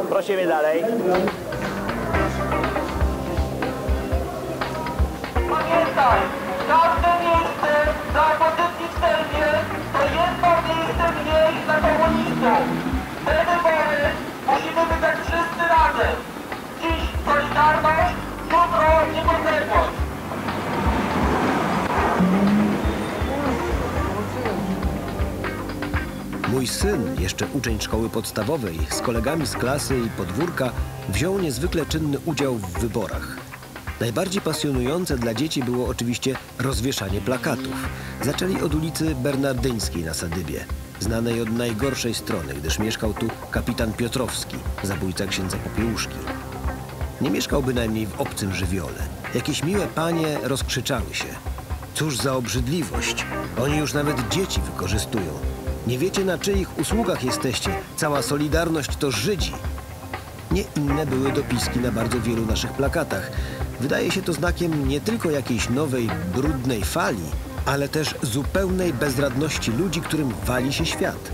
prosimy dalej. Pamiętaj, każde miejsce dla pozytywnych Serbie to jedno miejsce mniej dla komunistów. Te wybory musimy wydać wszyscy razem. Dziś solidarność, jutro niepodległość. Mój syn, jeszcze uczeń szkoły podstawowej, z kolegami z klasy i podwórka wziął niezwykle czynny udział w wyborach. Najbardziej pasjonujące dla dzieci było oczywiście rozwieszanie plakatów. Zaczęli od ulicy Bernardyńskiej na Sadybie, znanej od najgorszej strony, gdyż mieszkał tu kapitan Piotrowski, zabójca księdza Popiełuszki. Nie mieszkał bynajmniej w obcym żywiole. Jakieś miłe panie rozkrzyczały się. Cóż za obrzydliwość! Oni już nawet dzieci wykorzystują. Nie wiecie, na czyich usługach jesteście. Cała Solidarność to Żydzi. Nie inne były dopiski na bardzo wielu naszych plakatach. Wydaje się to znakiem nie tylko jakiejś nowej, brudnej fali, ale też zupełnej bezradności ludzi, którym wali się świat.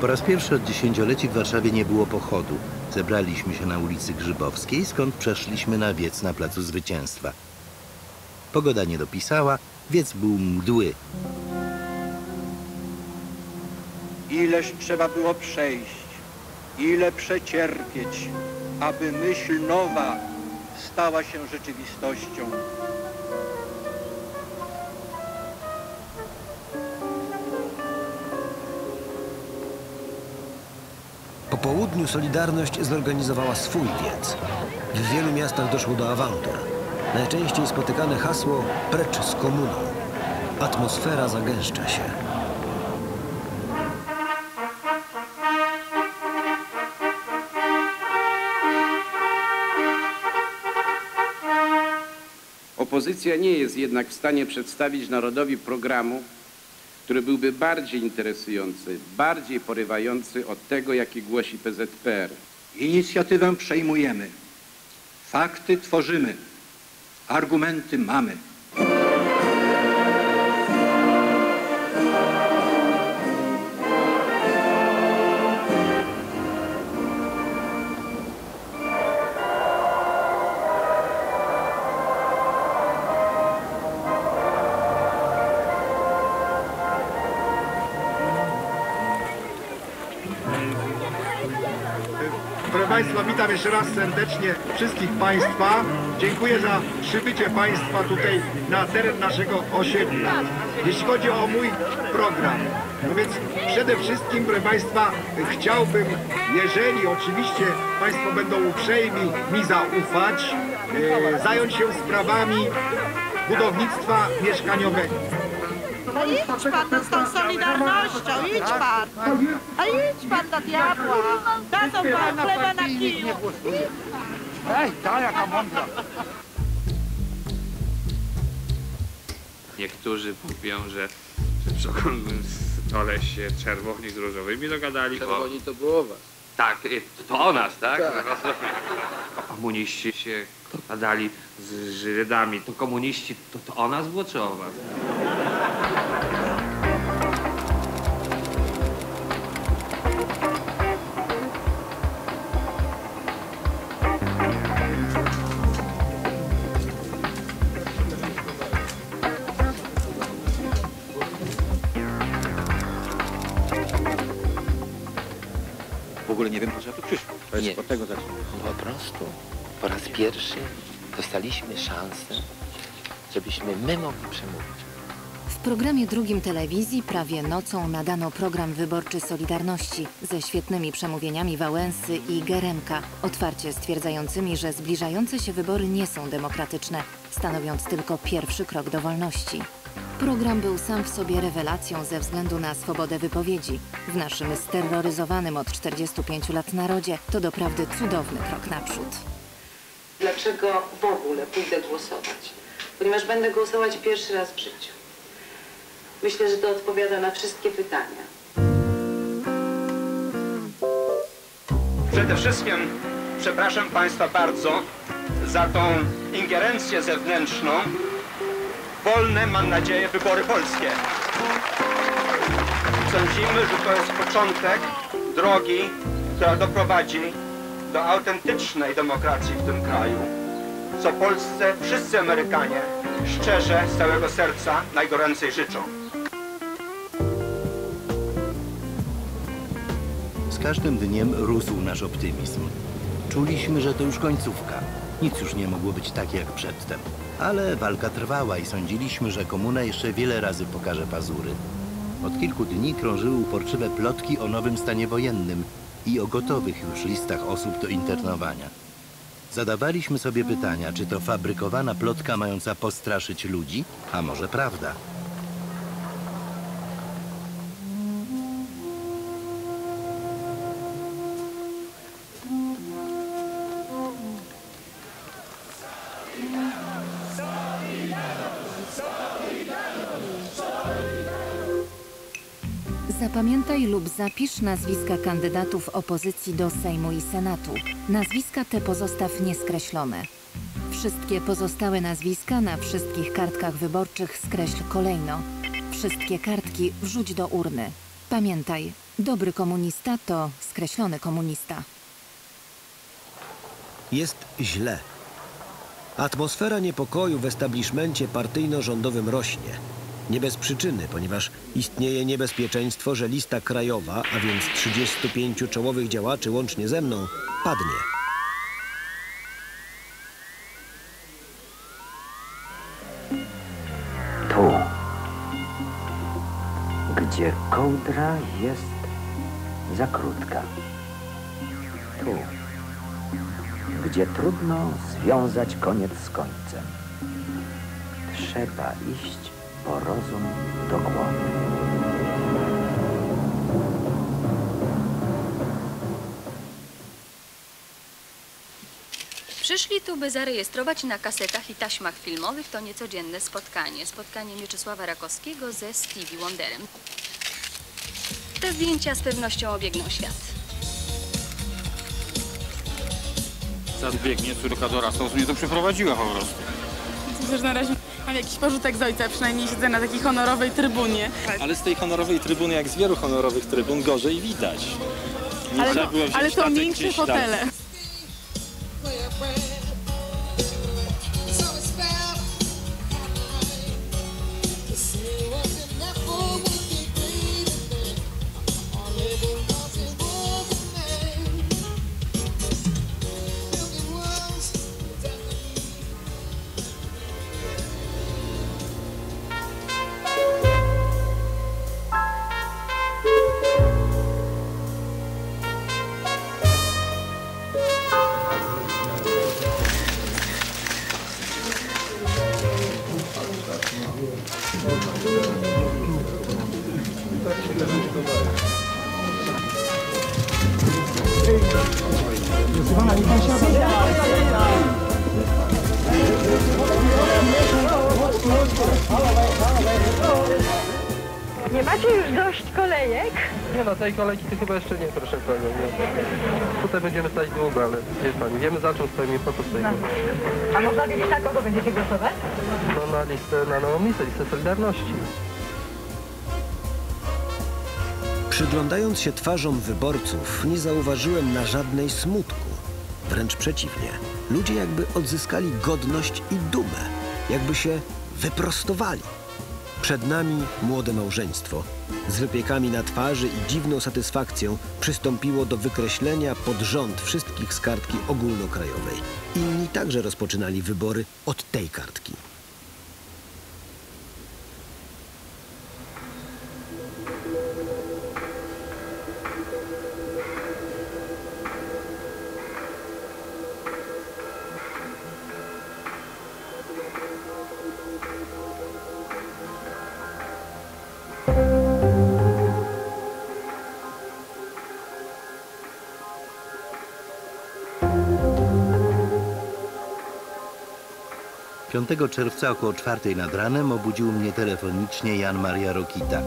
Po raz pierwszy od dziesięcioleci w Warszawie nie było pochodu. Zebraliśmy się na ulicy Grzybowskiej, skąd przeszliśmy na wiec na Placu Zwycięstwa. Pogoda nie dopisała, wiec był mdły. Ileż trzeba było przejść, ile przecierpieć, aby myśl nowa stała się rzeczywistością. Po południu Solidarność zorganizowała swój wiec. W wielu miastach doszło do awantur. Najczęściej spotykane hasło „Precz z komuną”. Atmosfera zagęszcza się. Opozycja nie jest jednak w stanie przedstawić narodowi programu, który byłby bardziej interesujący, bardziej porywający od tego, jaki głosi P Z P R. Inicjatywę przejmujemy. Fakty tworzymy. Argumenty mamy. Jeszcze raz serdecznie wszystkich Państwa. Dziękuję za przybycie Państwa tutaj na teren naszego osiedla. Jeśli chodzi o mój program, no więc przede wszystkim, proszę Państwa, chciałbym, jeżeli oczywiście Państwo będą uprzejmi mi zaufać, e, zająć się sprawami budownictwa mieszkaniowego. A idź pan z tą Solidarnością, idź pan. A idź pan do diabła. Dadzą pan chleba na kiju. Ej, ta jaka mądra. Niektórzy mówią, że, że przy okrągłym stole się czerwoni z różowymi dogadali. Czerwoni to było o was. Tak, to o nas, tak? tak. Komuniści się dogadali z Żydami. To komuniści, to, to o nas było czy o was? Nie wiem, po co to przyszło. To jest od tego zaczynamy. No po prostu po raz pierwszy dostaliśmy szansę, żebyśmy my mogli przemówić. W programie drugim telewizji prawie nocą nadano program wyborczy Solidarności ze świetnymi przemówieniami Wałęsy i Geremka, otwarcie stwierdzającymi, że zbliżające się wybory nie są demokratyczne, stanowiąc tylko pierwszy krok do wolności. Program był sam w sobie rewelacją ze względu na swobodę wypowiedzi. W naszym sterroryzowanym od czterdziestu pięciu lat narodzie to doprawdy cudowny krok naprzód. Dlaczego w ogóle pójdę głosować? Ponieważ będę głosować pierwszy raz w życiu. Myślę, że to odpowiada na wszystkie pytania. Przede wszystkim przepraszam Państwa bardzo za tą ingerencję zewnętrzną, wolne, mam nadzieję, wybory polskie. Sądzimy, że to jest początek drogi, która doprowadzi do autentycznej demokracji w tym kraju, co Polsce wszyscy Amerykanie szczerze, z całego serca najgoręcej życzą. Z każdym dniem rósł nasz optymizm. Czuliśmy, że to już końcówka. Nic już nie mogło być takie jak przedtem. Ale walka trwała i sądziliśmy, że komuna jeszcze wiele razy pokaże pazury. Od kilku dni krążyły uporczywe plotki o nowym stanie wojennym i o gotowych już listach osób do internowania. Zadawaliśmy sobie pytania, czy to fabrykowana plotka mająca postraszyć ludzi, a może prawda? Zapamiętaj lub zapisz nazwiska kandydatów opozycji do Sejmu i Senatu. Nazwiska te pozostaw nieskreślone. Wszystkie pozostałe nazwiska na wszystkich kartkach wyborczych skreśl kolejno. Wszystkie kartki wrzuć do urny. Pamiętaj, dobry komunista to skreślony komunista. Jest źle. Atmosfera niepokoju w establishmencie partyjno-rządowym rośnie. Nie bez przyczyny, ponieważ istnieje niebezpieczeństwo, że lista krajowa, a więc trzydziestu pięciu czołowych działaczy łącznie ze mną, padnie. Tu, gdzie kołdra jest za krótka. Tu, gdzie trudno związać koniec z końcem. Trzeba iść po rozum do głowy. Przyszli tu, by zarejestrować na kasetach i taśmach filmowych to niecodzienne spotkanie. Spotkanie Mieczysława Rakowskiego ze Stevie Wonderem. Te zdjęcia z pewnością obiegną świat. Biegnie, córka dorastał, mnie to przeprowadziła po prostu. Cóż, na razie mam jakiś porzutek z ojca, przynajmniej siedzę na takiej honorowej trybunie. Ale z tej honorowej trybuny, jak z wielu honorowych trybun, gorzej widać. Nie ale no, ale to większe fotele. Tam. Nie macie już dość kolejek? Nie no, tej kolejki to chyba jeszcze nie, proszę Panią. Tutaj będziemy stać długo, ale wie Pani, wiemy za czym stoimy i po co stoimy. No. A można wiedzieć, na kogo będziecie głosować? No na listę, na nową listę, listę Solidarności. Przyglądając się twarzom wyborców, nie zauważyłem na żadnej smutku. Wręcz przeciwnie, ludzie jakby odzyskali godność i dumę, jakby się wyprostowali. Przed nami młode małżeństwo. Z wypiekami na twarzy i dziwną satysfakcją przystąpiło do wykreślenia pod rząd wszystkich z kartki ogólnokrajowej. Inni także rozpoczynali wybory od tej kartki. piątego czerwca około czwartej nad ranem obudził mnie telefonicznie Jan Maria Rokita.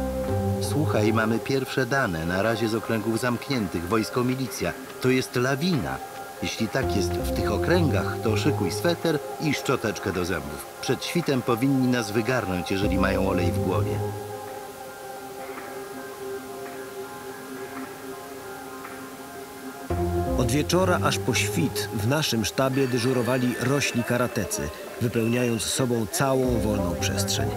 Słuchaj, mamy pierwsze dane, na razie z okręgów zamkniętych, wojsko, milicja. To jest lawina. Jeśli tak jest w tych okręgach, to szykuj sweter i szczoteczkę do zębów. Przed świtem powinni nas wygarnąć, jeżeli mają olej w głowie. Od wieczora aż po świt w naszym sztabie dyżurowali rośli karatecy, wypełniając sobą całą wolną przestrzeń.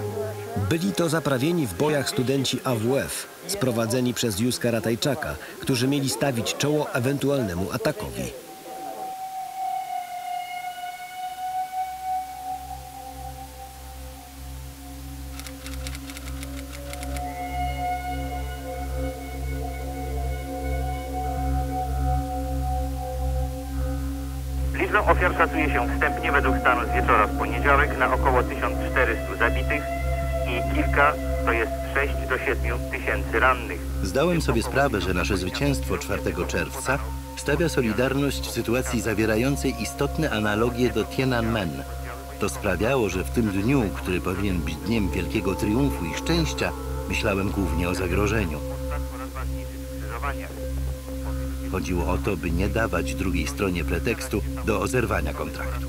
Byli to zaprawieni w bojach studenci A W F, sprowadzeni przez Józka Ratajczaka, którzy mieli stawić czoło ewentualnemu atakowi. Ofiar szacuje się wstępnie według stanu z wieczora w poniedziałek na około tysiąc czterystu zabitych i kilka, to jest sześć do siedmiu tysięcy rannych. Zdałem sobie sprawę, że nasze zwycięstwo czwartego czerwca stawia Solidarność w sytuacji zawierającej istotne analogie do Tiananmen. To sprawiało, że w tym dniu, który powinien być dniem wielkiego triumfu i szczęścia, myślałem głównie o zagrożeniu. Chodziło o to, by nie dawać drugiej stronie pretekstu do zerwania kontraktu.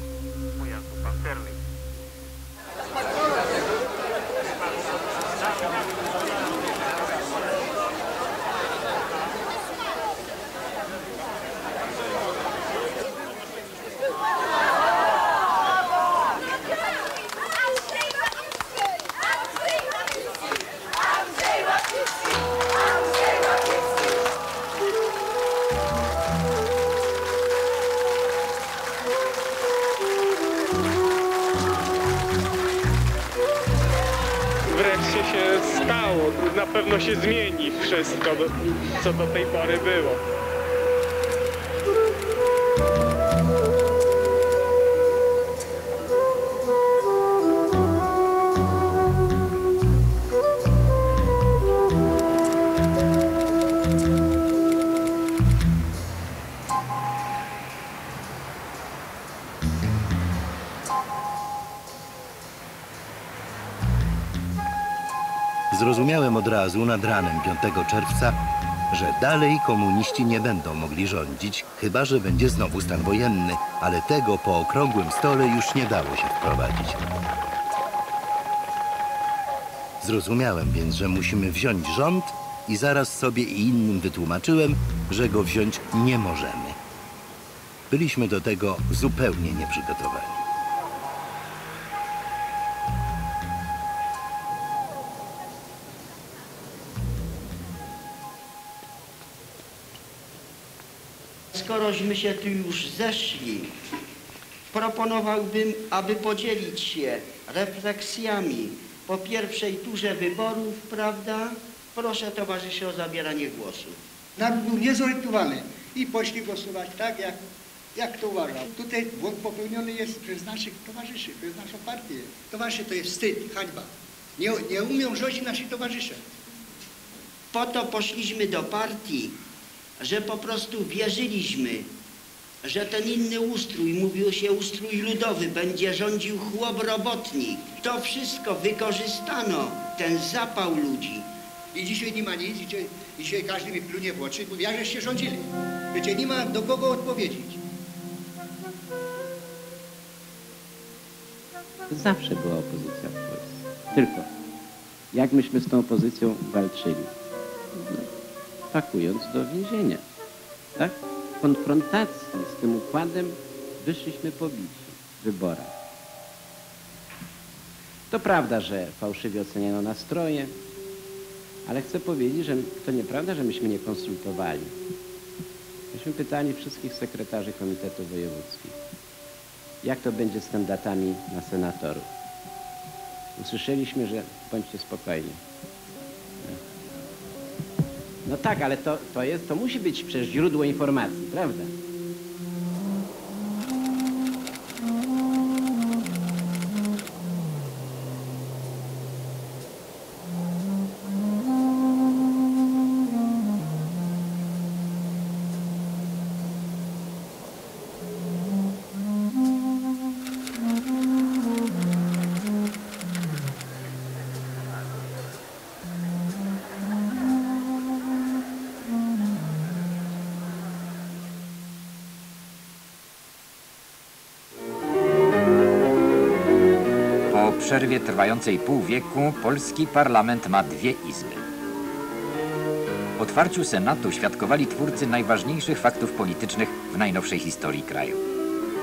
się stało, na pewno się zmieni wszystko, co do tej pory było. Zrozumiałem od razu nad ranem piątego czerwca, że dalej komuniści nie będą mogli rządzić, chyba że będzie znowu stan wojenny, ale tego po okrągłym stole już nie dało się wprowadzić. Zrozumiałem więc, że musimy wziąć rząd i zaraz sobie i innym wytłumaczyłem, że go wziąć nie możemy. Byliśmy do tego zupełnie nieprzygotowani. Skorośmy się tu już zeszli, proponowałbym, aby podzielić się refleksjami po pierwszej turze wyborów, prawda? Proszę towarzyszy o zabieranie głosu. Naród był niezorientowany i poszli głosować tak, jak, jak to uważał. Tutaj błąd popełniony jest przez naszych towarzyszy, przez naszą partię. Towarzysze, to jest wstyd, hańba. Nie, nie umią rządzić nasi towarzysze. Po to poszliśmy do partii, że po prostu wierzyliśmy, że ten inny ustrój, mówił się ustrój ludowy, będzie rządził chłop robotnik. To wszystko wykorzystano, ten zapał ludzi. I dzisiaj nie ma nic, dzisiaj, dzisiaj każdy mi plunie w oczy, mówi, jak żeście rządzili. Wiecie, nie ma do kogo odpowiedzieć. Zawsze była opozycja w Polsce. Tylko jak myśmy z tą opozycją walczyli? Pakując do więzienia, tak? W konfrontacji z tym układem wyszliśmy pobici w wyborach. To prawda, że fałszywie oceniano nastroje, ale chcę powiedzieć, że to nieprawda, że myśmy nie konsultowali. Myśmy pytali wszystkich sekretarzy komitetów wojewódzkich, jak to będzie z kandydatami na senatorów. Usłyszeliśmy, że bądźcie spokojni. No tak, ale to, to, jest, to musi być przecież źródło informacji, prawda? W przerwie trwającej pół wieku polski parlament ma dwie izby. Otwarciu Senatu świadkowali twórcy najważniejszych faktów politycznych w najnowszej historii kraju.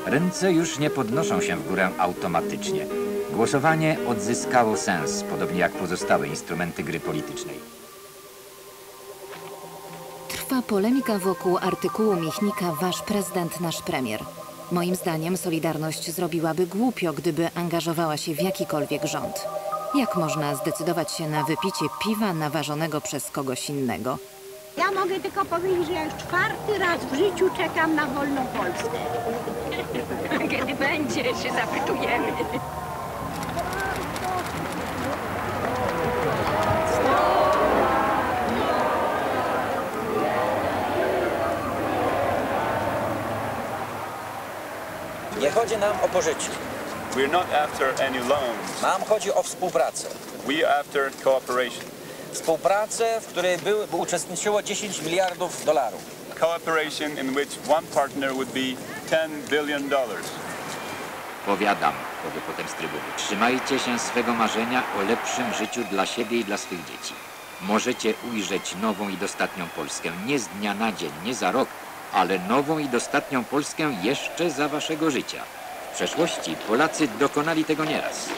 Ręce już nie podnoszą się w górę automatycznie. Głosowanie odzyskało sens, podobnie jak pozostałe instrumenty gry politycznej. Trwa polemika wokół artykułu Michnika „Wasz prezydent, nasz premier”. Moim zdaniem Solidarność zrobiłaby głupio, gdyby angażowała się w jakikolwiek rząd. Jak można zdecydować się na wypicie piwa naważonego przez kogoś innego? Ja mogę tylko powiedzieć, że ja już czwarty raz w życiu czekam na wolną Polskę. Kiedy będzie, się zapytujemy. Nie chodzi nam o pożycie. We're not after any loans. Nam chodzi o współpracę. We after cooperation. Współpracę, w której był, uczestniczyło dziesięć miliardów dolarów. Cooperation in which one partner would be ten billion dollars. Powiadam, powie potem z trybuny. Trzymajcie się swego marzenia o lepszym życiu dla siebie i dla swych dzieci. Możecie ujrzeć nową i dostatnią Polskę. Nie z dnia na dzień, nie za rok, ale nową i dostatnią Polskę jeszcze za waszego życia. W przeszłości Polacy dokonali tego nieraz.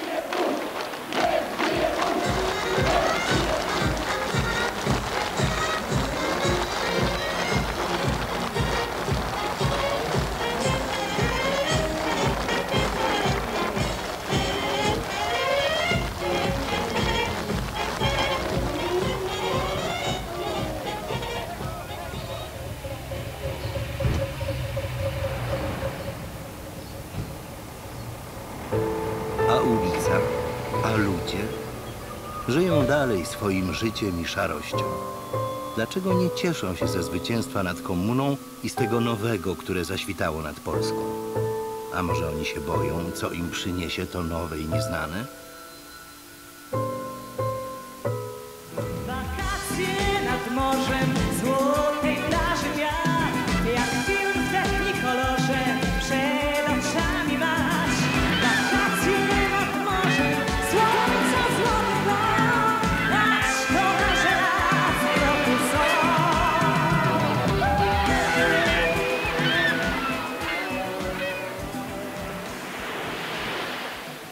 ulicach, a ludzie żyją dalej swoim życiem i szarością. Dlaczego nie cieszą się ze zwycięstwa nad komuną i z tego nowego, które zaświtało nad Polską? A może oni się boją, co im przyniesie to nowe i nieznane? Wakacje nad morzem, złotej plaży dnia, jak film w technikolorze, przed oczami masz. Wakacje nad morzem, słońca złoty blask, a szkoda, że raz w roku są.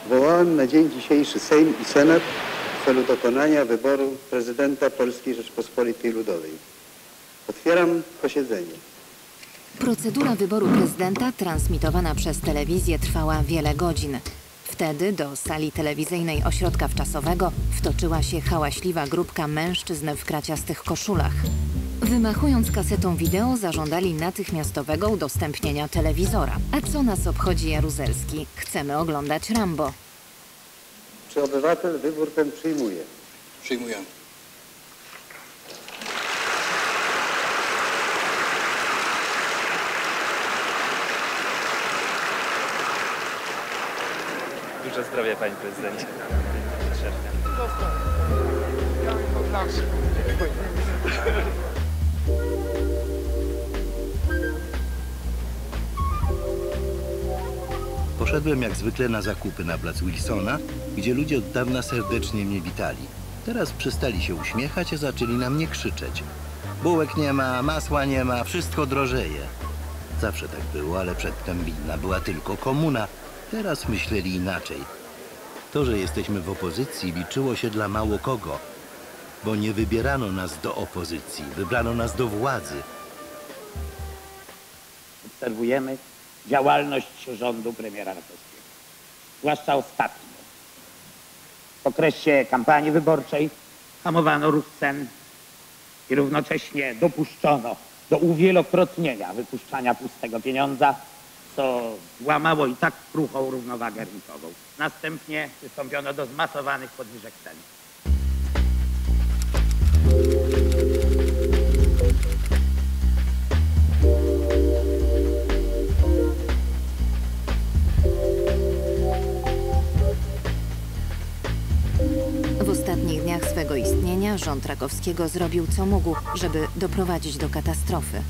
Wołałem na dzień dzisiejszy Sejm i Senat w celu dokonania wyboru prezydenta Polskiej Rzeczpospolitej Ludowej. Otwieram posiedzenie. Procedura wyboru prezydenta transmitowana przez telewizję trwała wiele godzin. Wtedy do sali telewizyjnej ośrodka wczasowego wtoczyła się hałaśliwa grupka mężczyzn w kraciastych koszulach. Wymachując kasetą wideo, zażądali natychmiastowego udostępnienia telewizora. A co nas obchodzi Jaruzelski? Chcemy oglądać Rambo. Czy obywatel wybór ten przyjmuje? Przyjmujemy. Dużo zdrowia, panie prezydencie. Poszedłem jak zwykle na zakupy na plac Wilsona, gdzie ludzie od dawna serdecznie mnie witali. Teraz przestali się uśmiechać, a zaczęli na mnie krzyczeć. Bułek nie ma, masła nie ma, wszystko drożeje. Zawsze tak było, ale przedtem winna była tylko komuna. Teraz myśleli inaczej. To, że jesteśmy w opozycji, liczyło się dla mało kogo, bo nie wybierano nas do opozycji, wybrano nas do władzy. Obserwujemy działalność rządu premiera Rakowskiego, zwłaszcza ostatnio. W okresie kampanii wyborczej hamowano róst cen i równocześnie dopuszczono do uwielokrotnienia wypuszczania pustego pieniądza, co złamało i tak kruchą równowagę rynkową. Następnie przystąpiono do zmasowanych podwyżek cen. W ostatnich dniach swego istnienia rząd Rakowskiego zrobił co mógł, żeby doprowadzić do katastrofy.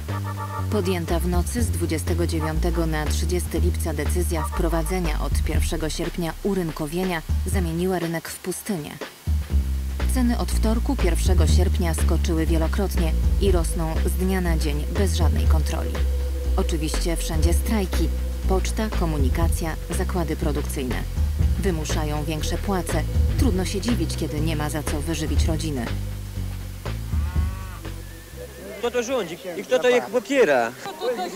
Podjęta w nocy z dwudziestego dziewiątego na trzydziestego lipca decyzja wprowadzenia od pierwszego sierpnia urynkowienia zamieniła rynek w pustynię. Ceny od wtorku pierwszego sierpnia skoczyły wielokrotnie i rosną z dnia na dzień bez żadnej kontroli. Oczywiście wszędzie strajki, poczta, komunikacja, zakłady produkcyjne. Wymuszają większe płace. Trudno się dziwić, kiedy nie ma za co wyżywić rodziny. Kto to rządzi i kto to ich popiera?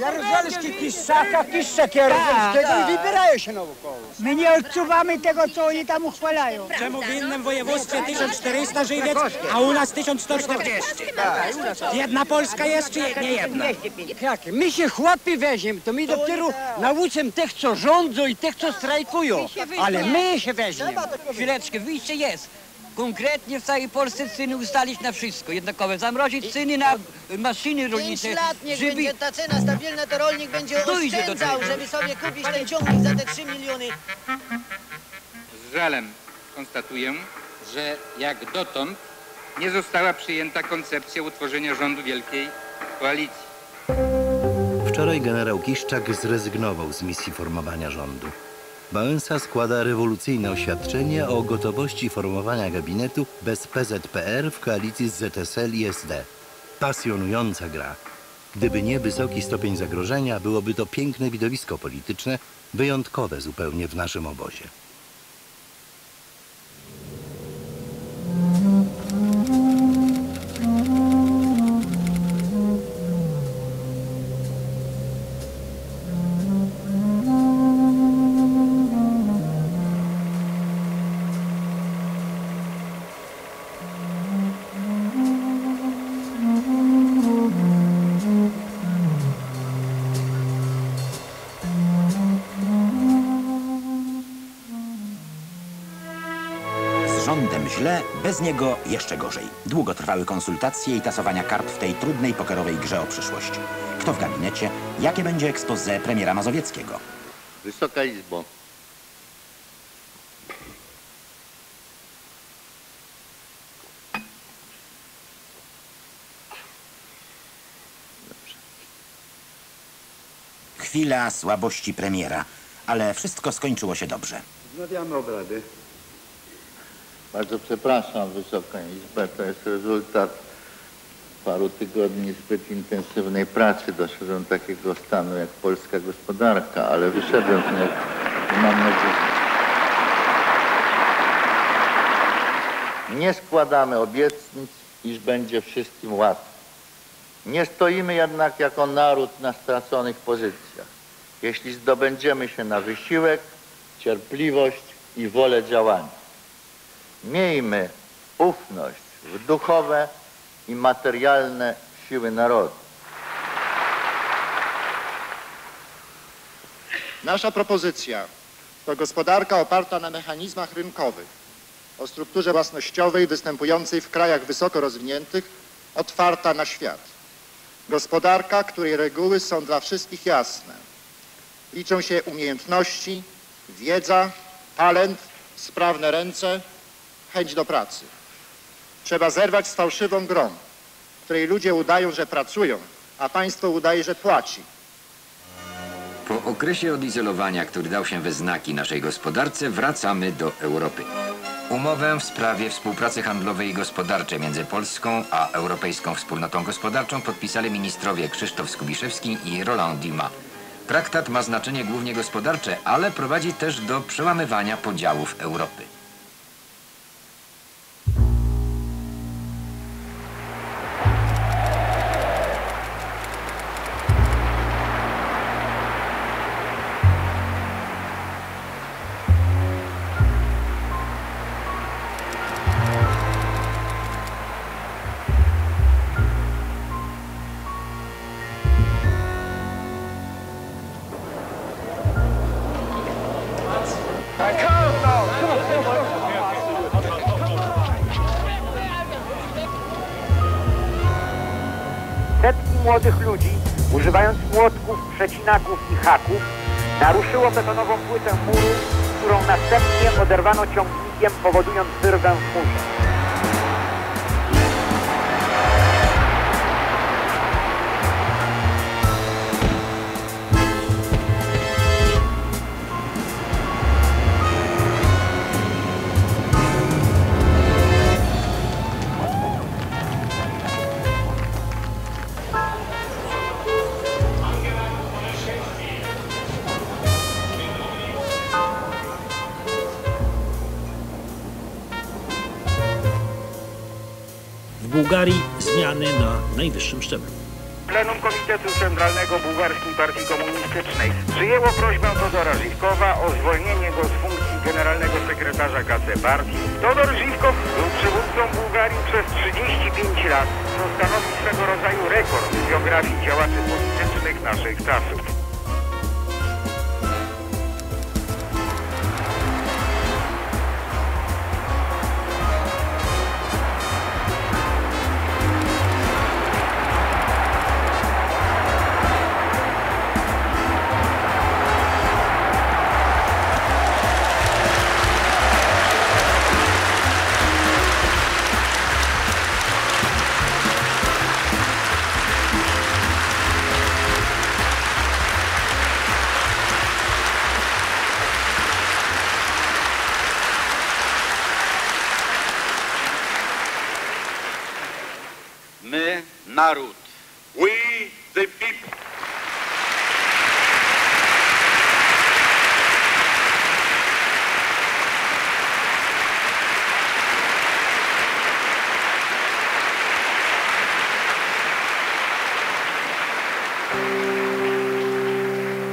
Jaruzelski, Kiszczaka, Kiszczak Jaruzelskiego i wybierają się nowo koło. My nie odczuwamy tego, co oni tam uchwalają. Czemu w innym województwie tysiąc czterysta Żywiec, a u nas tysiąc sto czterdzieści? Jedna Polska jest, czy nie jedna? My się chłopi weźmiemy, to my dopiero nauczymy tych, co rządzą i tych, co strajkują. Ale my się weźmiemy. Chwileczkę, wyjście jest. Konkretnie w całej Polsce ceny ustalić na wszystko jednakowe. Zamrozić ceny na maszyny rolnicze. Pięć lat niech żeby... będzie ta cena stabilna, to rolnik będzie oszczędzał, żeby sobie kupić ten ciągnik za te trzy miliony. Z żalem konstatuję, że jak dotąd nie została przyjęta koncepcja utworzenia rządu wielkiej koalicji. Wczoraj generał Kiszczak zrezygnował z misji formowania rządu. Wałęsa składa rewolucyjne oświadczenie o gotowości formowania gabinetu bez P Z P R w koalicji z Z S L i S D. Pasjonująca gra. Gdyby nie wysoki stopień zagrożenia, byłoby to piękne widowisko polityczne, wyjątkowe zupełnie w naszym obozie. sądem źle, bez niego jeszcze gorzej. Długo trwały konsultacje i tasowania kart w tej trudnej pokerowej grze o przyszłość. Kto w gabinecie? Jakie będzie exposé premiera Mazowieckiego? Wysoka Izbo. Dobrze. Chwila słabości premiera, ale wszystko skończyło się dobrze. Wznawiamy obrady. Bardzo przepraszam Wysoką Izbę, to jest rezultat paru tygodni zbyt intensywnej pracy. Doszedłem takiego stanu jak polska gospodarka, ale wyszedłem z niego i mam nadzieję. Nie składamy obietnic, iż będzie wszystkim łatwo. Nie stoimy jednak jako naród na straconych pozycjach. Jeśli zdobędziemy się na wysiłek, cierpliwość i wolę działania. Miejmy ufność w duchowe i materialne siły narodu. Nasza propozycja to gospodarka oparta na mechanizmach rynkowych, o strukturze własnościowej występującej w krajach wysoko rozwiniętych, otwarta na świat. Gospodarka, której reguły są dla wszystkich jasne. Liczą się umiejętności, wiedza, talent, sprawne ręce, chęć do pracy. Trzeba zerwać z fałszywą grą, w której ludzie udają, że pracują, a państwo udaje, że płaci. Po okresie odizolowania, który dał się we znaki naszej gospodarce, wracamy do Europy. Umowę w sprawie współpracy handlowej i gospodarczej między Polską a Europejską Wspólnotą Gospodarczą podpisali ministrowie Krzysztof Skubiszewski i Roland Dumas. Traktat ma znaczenie głównie gospodarcze, ale prowadzi też do przełamywania podziałów Europy. Przecinaków i haków naruszyło betonową płytę muru, którą następnie oderwano ciągnikiem, powodując wyrwę w murze. Bułgarii zmiany na najwyższym szczeblu. Plenum Komitetu Centralnego Bułgarskiej Partii Komunistycznej przyjęło prośbę Todora Żywkowa o zwolnienie go z funkcji generalnego sekretarza K C Partii. Todor Żywkow był przywódcą Bułgarii przez trzydzieści pięć lat, co stanowi swego rodzaju rekord w biografii działaczy politycznych naszych czasów. Naród. We the people.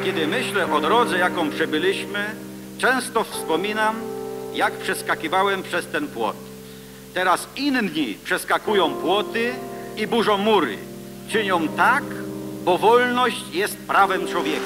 Kiedy myślę o drodze, jaką przebyliśmy, często wspominam, jak przeskakiwałem przez ten płot. Teraz inni przeskakują płoty i burzą mury. Czynią tak, bo wolność jest prawem człowieka.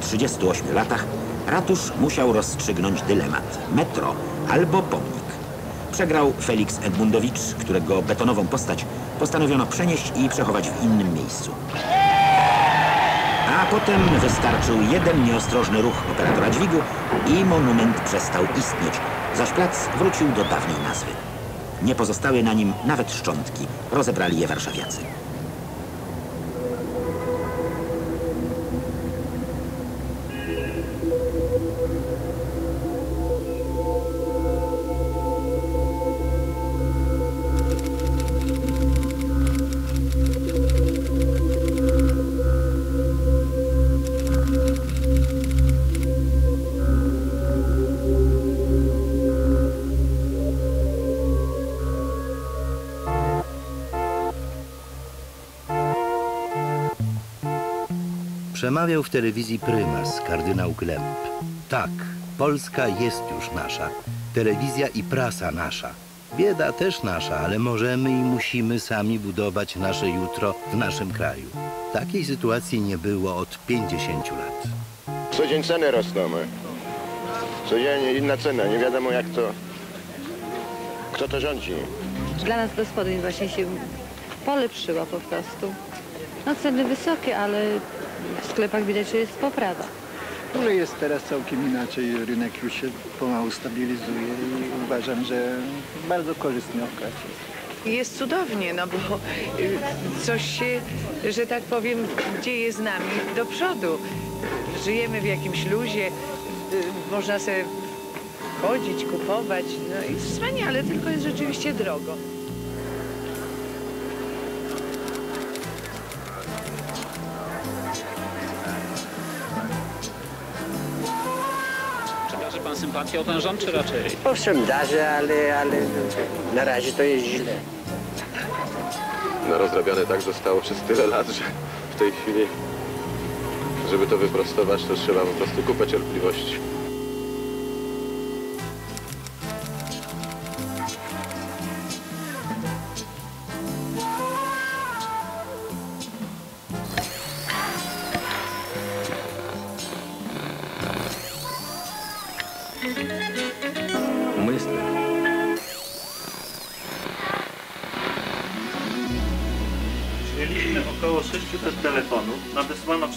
trzydziestu ośmiu latach ratusz musiał rozstrzygnąć dylemat – metro albo pomnik. Przegrał Felix Edmundowicz, którego betonową postać postanowiono przenieść i przechować w innym miejscu. A potem wystarczył jeden nieostrożny ruch operatora dźwigu i monument przestał istnieć, zaś plac wrócił do dawnej nazwy. Nie pozostały na nim nawet szczątki, rozebrali je warszawiacy. Przemawiał w telewizji prymas, kardynał Klemp. Tak, Polska jest już nasza. Telewizja i prasa nasza. Bieda też nasza, ale możemy i musimy sami budować nasze jutro w naszym kraju. Takiej sytuacji nie było od pięćdziesięciu lat. Co dzień ceny rosną. Codziennie inna cena. Nie wiadomo jak to... Kto to rządzi. Dla nas gospodyń właśnie się polepszyła po prostu. No ceny wysokie, ale... W sklepach widać, że jest poprawa. Ale jest teraz całkiem inaczej. Rynek już się pomału stabilizuje i uważam, że bardzo korzystny okres jest. Jest cudownie, no bo coś się, że tak powiem, dzieje z nami do przodu. Żyjemy w jakimś luzie, można sobie chodzić, kupować. No i wspaniale, tylko jest rzeczywiście drogo. Sympatię o ten rząd, czy raczej? Owszem, darzę, ale, ale na razie to jest źle. No rozrabiane tak zostało przez tyle lat, że w tej chwili, żeby to wyprostować, to trzeba po prostu kupę cierpliwości.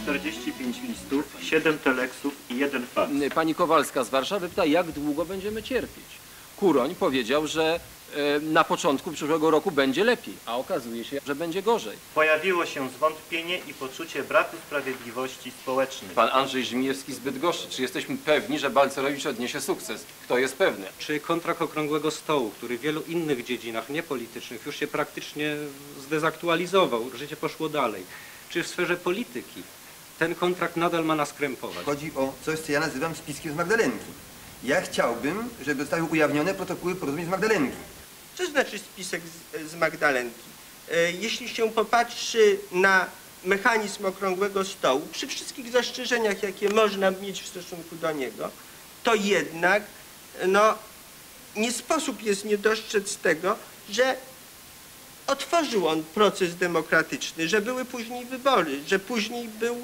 czterdzieści pięć listów, siedem teleksów i jeden faks. Pani Kowalska z Warszawy pyta, jak długo będziemy cierpieć. Kuroń powiedział, że e, na początku przyszłego roku będzie lepiej, a okazuje się, że będzie gorzej. Pojawiło się zwątpienie i poczucie braku sprawiedliwości społecznej. Pan Andrzej Rzymierski z Bydgoszczy. Czy jesteśmy pewni, że Balcerowicz odniesie sukces? Kto jest pewny? Czy kontrakt Okrągłego Stołu, który w wielu innych dziedzinach niepolitycznych już się praktycznie zdezaktualizował, życie poszło dalej. Czy w sferze polityki ten kontrakt nadal ma nas krępować? Chodzi o coś, co ja nazywam spiskiem z Magdalenki. Ja chciałbym, żeby zostały ujawnione protokoły porozumień z Magdalenki. Co znaczy spisek z, z Magdalenki? E, jeśli się popatrzy na mechanizm Okrągłego Stołu, przy wszystkich zastrzeżeniach, jakie można mieć w stosunku do niego, to jednak no, nie sposób jest nie dostrzec tego, że otworzył on proces demokratyczny, że były później wybory, że później był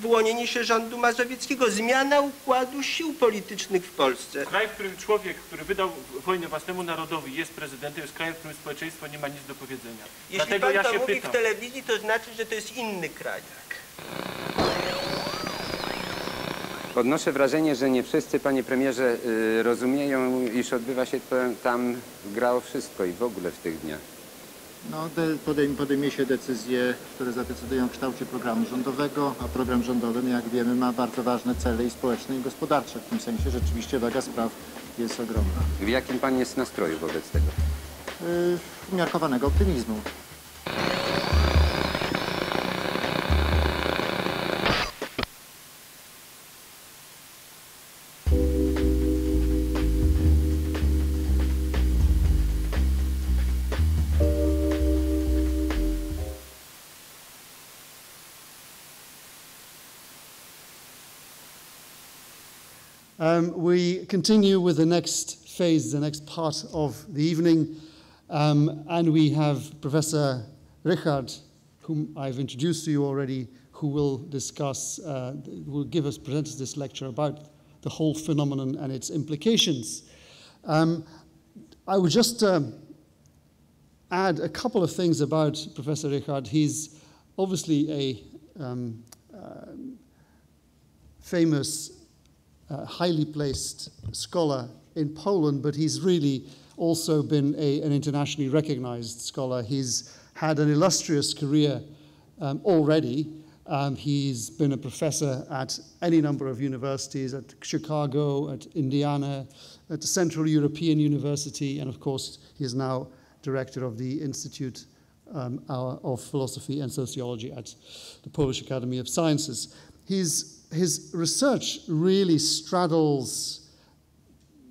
wyłonienie się rządu mazowieckiego, zmiana układu sił politycznych w Polsce. Kraj, w którym człowiek, który wydał wojnę własnemu narodowi, jest prezydentem, jest krajem, w którym społeczeństwo nie ma nic do powiedzenia. Jeśli Dlatego pan ja to się mówi pytam. w telewizji, to znaczy, że to jest inny kraj. Odnoszę wrażenie, że nie wszyscy, panie premierze, rozumieją, iż odbywa się to, tam grało wszystko i w ogóle w tych dniach. No, podejm, podejmie się decyzje, które zadecydują o kształcie programu rządowego, a program rządowy, jak wiemy, ma bardzo ważne cele i społeczne, i gospodarcze. W tym sensie rzeczywiście waga spraw jest ogromna. W jakim pan jest nastroju wobec tego? Yy, umiarkowanego optymizmu. Um, we continue with the next phase, the next part of the evening, um, and we have Professor Rychard, whom I've introduced to you already, who will discuss, uh, will give us, present us this lecture about the whole phenomenon and its implications. Um, I would just uh, add a couple of things about Professor Rychard. He's obviously a um, uh, famous, uh, highly placed scholar in Poland, but he's really also been a, an internationally recognized scholar. He's had an illustrious career um, already. Um, he's been a professor at any number of universities, at Chicago, at Indiana, at the Central European University, and of course, he is now director of the Institute um, of Philosophy and Sociology at the Polish Academy of Sciences. His, his research really straddles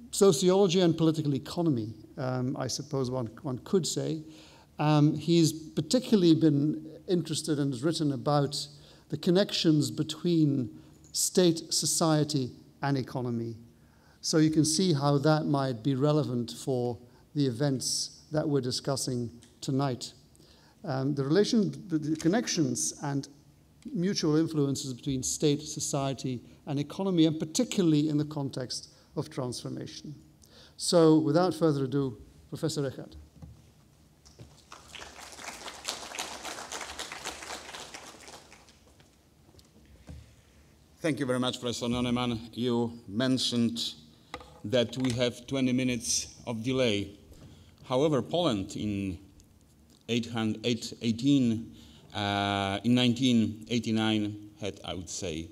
sociology and political economy, um, I suppose one, one could say. Um, he's particularly been interested and has written about the connections between state, society, and economy. So you can see how that might be relevant for the events that we're discussing tonight. Um, the relation, the connections and mutual influences between state, society, and economy, and particularly in the context of transformation. So without further ado, Professor Rychard. Thank you very much, Professor Nonnemann. You mentioned that we have twenty minutes of delay. However, Poland in, eighteen, uh, in nineteen eighty-nine had, I would say,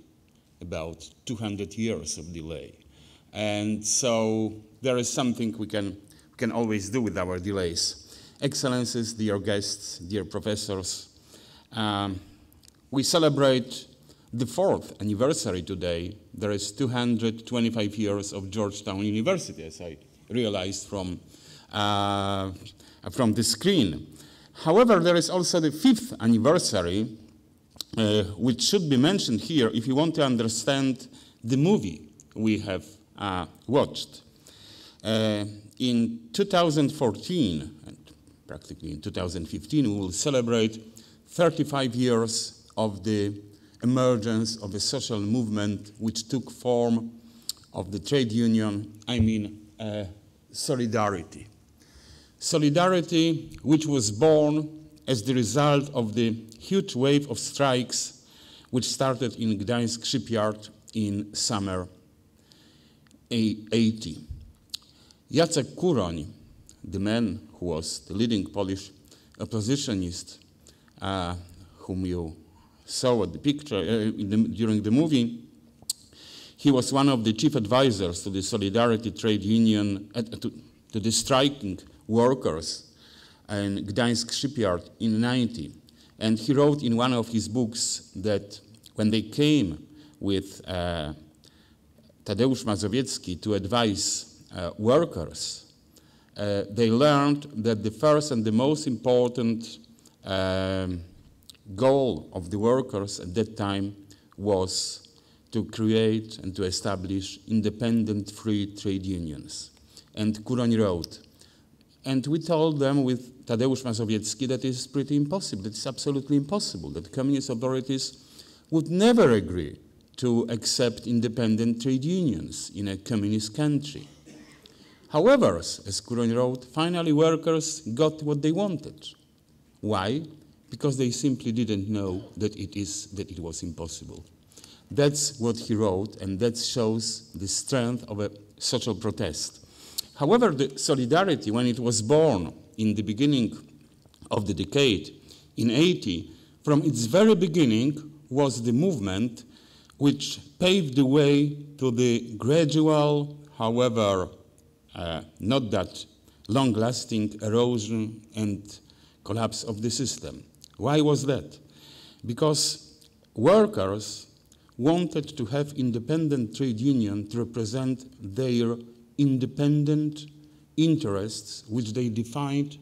about two hundred years of delay. And so there is something we can, we can always do with our delays. Excellencies, dear guests, dear professors, um, we celebrate the fourth anniversary today. There is two hundred twenty-five years of Georgetown University, as I realized from, uh, from the screen. However, there is also the fifth anniversary, uh, which should be mentioned here if you want to understand the movie we have uh, watched. Uh, in two thousand fourteen, and practically in two thousand fifteen, we will celebrate thirty-five years of the emergence of a social movement which took form of the trade union, I mean uh, Solidarity. Solidarity, which was born as the result of the huge wave of strikes which started in Gdańsk shipyard in summer eighty. Jacek Kuroń, the man who was the leading Polish oppositionist, uh, whom you So at the picture, uh, in the, during the movie, he was one of the chief advisors to the Solidarity Trade Union, uh, to, to the striking workers in Gdańsk shipyard in ninety. And he wrote in one of his books that when they came with uh, Tadeusz Mazowiecki to advise uh, workers, uh, they learned that the first and the most important um, goal of the workers at that time was to create and to establish independent free trade unions. And Kuroń wrote, and we told them with Tadeusz Mazowiecki that is pretty impossible, that it's absolutely impossible, that communist authorities would never agree to accept independent trade unions in a communist country. However, as Kuroń wrote, finally workers got what they wanted. Why? Because they simply didn't know that it, is, that it was impossible. That's what he wrote, and that shows the strength of a social protest. However, the Solidarity, when it was born in the beginning of the decade, in eighty, from its very beginning was the movement which paved the way to the gradual, however uh, not that long-lasting, erosion and collapse of the system. Why was that? Because workers wanted to have independent trade union to represent their independent interests, which they defined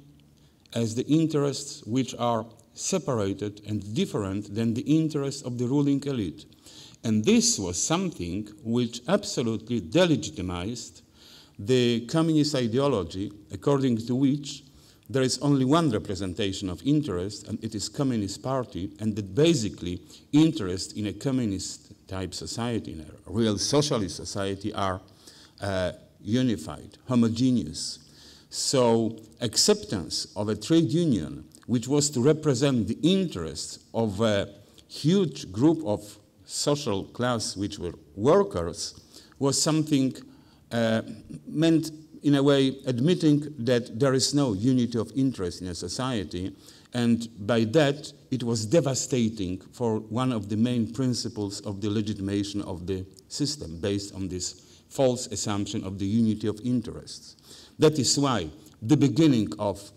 as the interests which are separated and different than the interests of the ruling elite. And this was something which absolutely delegitimized the communist ideology, according to which there is only one representation of interest, and it is Communist Party, and that basically interest in a communist-type society, in a real socialist society, are uh, unified, homogeneous. So acceptance of a trade union, which was to represent the interests of a huge group of social class, which were workers, was something uh, meant in a way admitting that there is no unity of interest in a society, and by that it was devastating for one of the main principles of the legitimation of the system, based on this false assumption of the unity of interests. That is why the beginning of,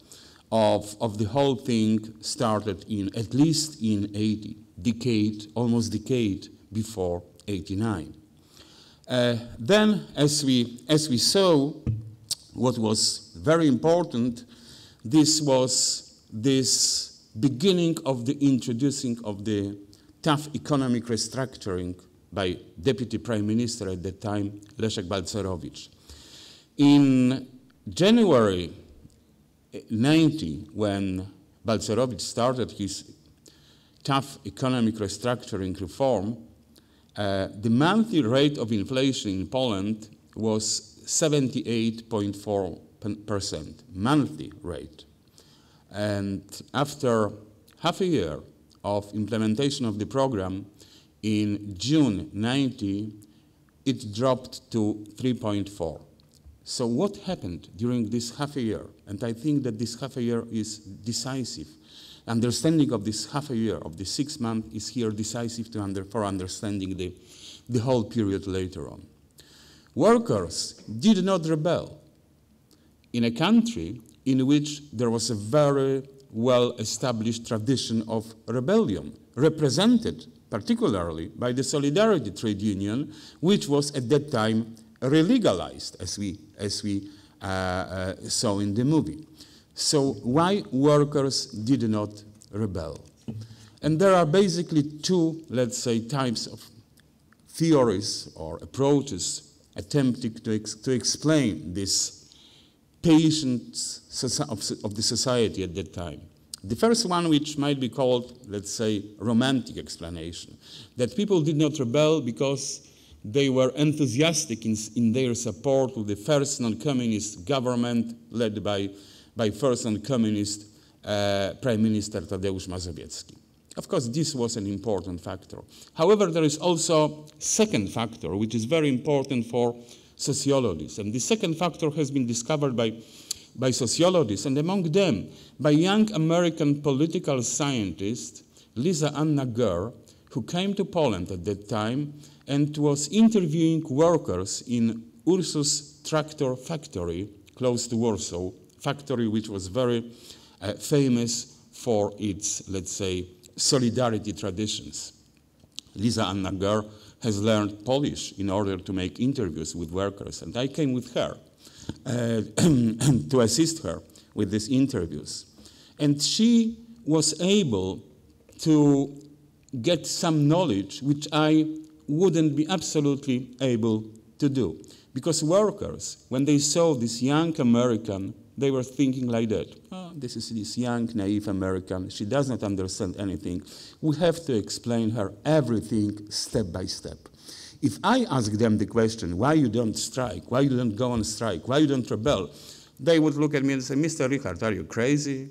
of, of the whole thing started in, at least in eighty, decade, almost decade before eighty-nine. Uh, then, as we, as we saw, what was very important, this was this beginning of the introducing of the tough economic restructuring by Deputy Prime Minister at that time, Leszek Balcerowicz. In January ninety, when Balcerowicz started his tough economic restructuring reform, uh, the monthly rate of inflation in Poland was seventy-eight point four percent, monthly rate. And after half a year of implementation of the program, in June ninety, it dropped to three point four. So what happened during this half a year? And I think that this half a year is decisive. Understanding of this half a year, of the six months, is here decisive to under, for understanding the, the whole period later on. Workers did not rebel in a country in which there was a very well-established tradition of rebellion, represented particularly by the Solidarity Trade Union, which was at that time re-legalized, as we, as we uh, uh, saw in the movie. So why workers did not rebel? And there are basically two, let's say, types of theories or approaches attempting to, ex to explain this patience of, of the society at that time. The first one, which might be called, let's say, romantic explanation, that people did not rebel because they were enthusiastic in, in their support to the first non-communist government led by, by first non-communist uh, Prime Minister Tadeusz Mazowiecki. Of course, this was an important factor. However, there is also a second factor, which is very important for sociologists. And the second factor has been discovered by, by sociologists, and among them, by young American political scientist, Lisa Anna Gerr, who came to Poland at that time and was interviewing workers in Ursus Tractor Factory, close to Warsaw, factory which was very uh, famous for its, let's say, solidarity traditions. Lisa Anna Gerr has learned Polish in order to make interviews with workers, and I came with her uh, to assist her with these interviews. And she was able to get some knowledge which I wouldn't be absolutely able to do. Because workers, when they saw this young American, they were thinking like that. Oh, this is this young, naive American. She does not understand anything. We have to explain her everything step by step. If I ask them the question, why you don't strike, why you don't go on strike, why you don't rebel, they would look at me and say, Mister Richard, are you crazy?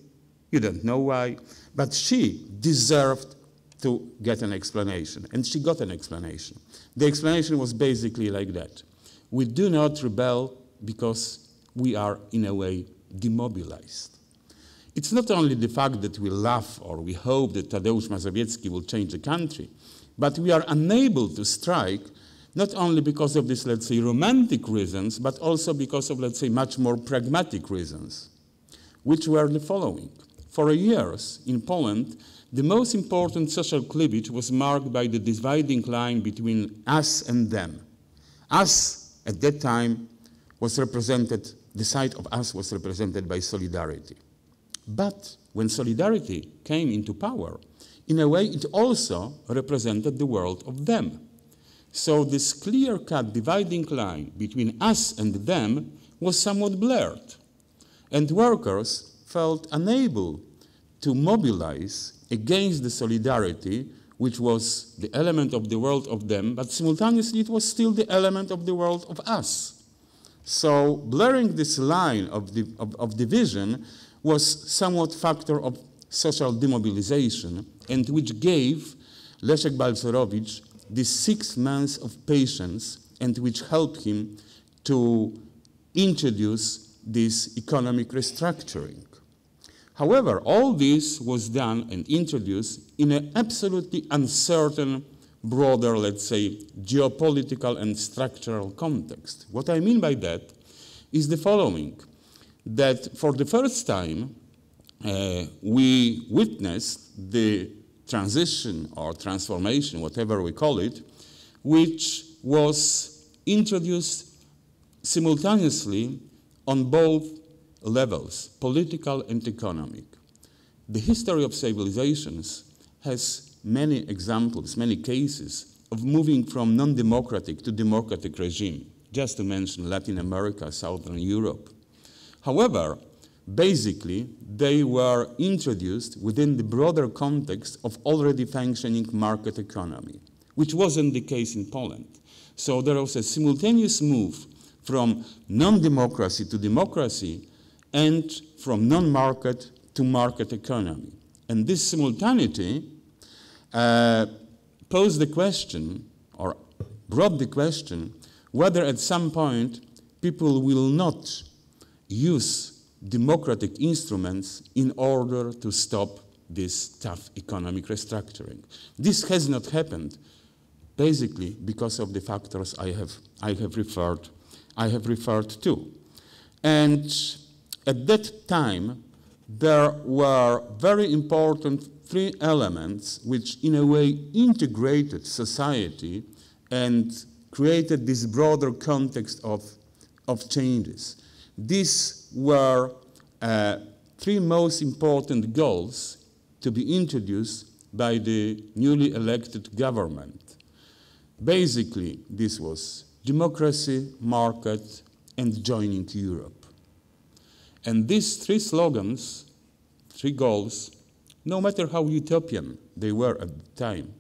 You don't know why. But she deserved to get an explanation, and she got an explanation. The explanation was basically like that. We do not rebel because we are, in a way, demobilized. It's not only the fact that we laugh or we hope that Tadeusz Mazowiecki will change the country, but we are unable to strike not only because of these, let's say, romantic reasons, but also because of, let's say, much more pragmatic reasons, which were the following. For years in Poland, the most important social cleavage was marked by the dividing line between us and them. Us, at that time, was represented The side of us was represented by Solidarity. But when Solidarity came into power, in a way it also represented the world of them. So this clear-cut dividing line between us and them was somewhat blurred. And workers felt unable to mobilize against the solidarity, which was the element of the world of them, but simultaneously it was still the element of the world of us. So blurring this line of, the, of, of division was somewhat a factor of social demobilization, and which gave Leszek Balcerowicz the six months of patience, and which helped him to introduce this economic restructuring. However, all this was done and introduced in an absolutely uncertain, broader, let's say, geopolitical and structural context. What I mean by that is the following, that for the first time, uh, we witnessed the transition or transformation, whatever we call it, which was introduced simultaneously on both levels, political and economic. The history of civilizations has many examples, many cases of moving from non-democratic to democratic regime, just to mention Latin America, Southern Europe. However, basically, they were introduced within the broader context of already functioning market economy, which wasn't the case in Poland. So there was a simultaneous move from non-democracy to democracy, and from non-market to market economy. And this simultaneity uh, posed the question, or brought the question, whether at some point people will not use democratic instruments in order to stop this tough economic restructuring. This has not happened, basically because of the factors I have, I have, referred, I have referred to. And at that time, there were very important three elements which, in a way, integrated society and created this broader context of, of changes. These were uh, three most important goals to be introduced by the newly elected government. Basically, this was democracy, market, and joining Europe. And these three slogans, three goals, no matter how utopian they were at the time,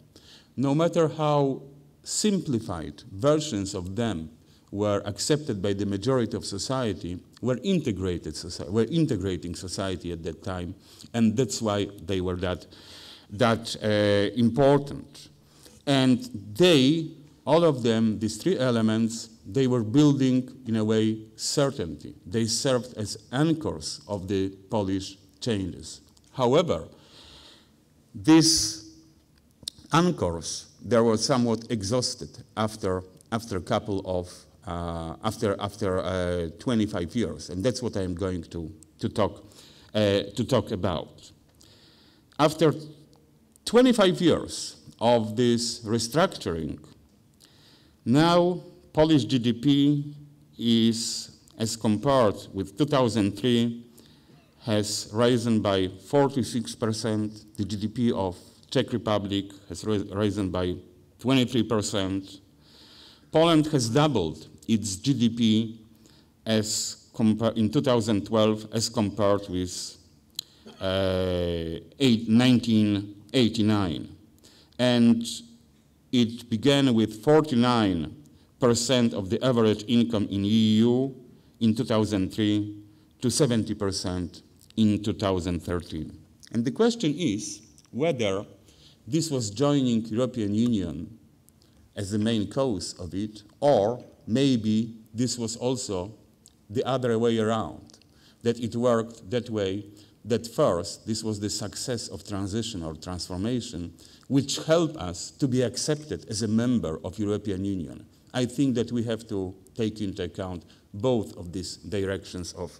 no matter how simplified versions of them were accepted by the majority of society, were integrated society, were integrating society at that time, and that's why they were that, that uh, important. And they, all of them, these three elements, they were building, in a way, certainty. They served as anchors of the Polish changes. However, these anchors, they were somewhat exhausted after, after a couple of, uh, after, after uh, twenty-five years. And that's what I'm going to, to, talk, uh, to talk about. After twenty-five years of this restructuring, now Polish G D P is, as compared with two thousand three, has risen by forty-six percent. The G D P of Czech Republic has risen by twenty-three percent. Poland has doubled its G D P as in two thousand twelve as compared with uh, nineteen eighty-nine. And it began with forty-nine percent of the average income in E U in two thousand three to seventy percent in two thousand thirteen. And the question is whether this was joining European Union as the main cause of it, or maybe this was also the other way around, that it worked that way, that first this was the success of transition or transformation, which helped us to be accepted as a member of European Union. I think that we have to take into account both of these directions of,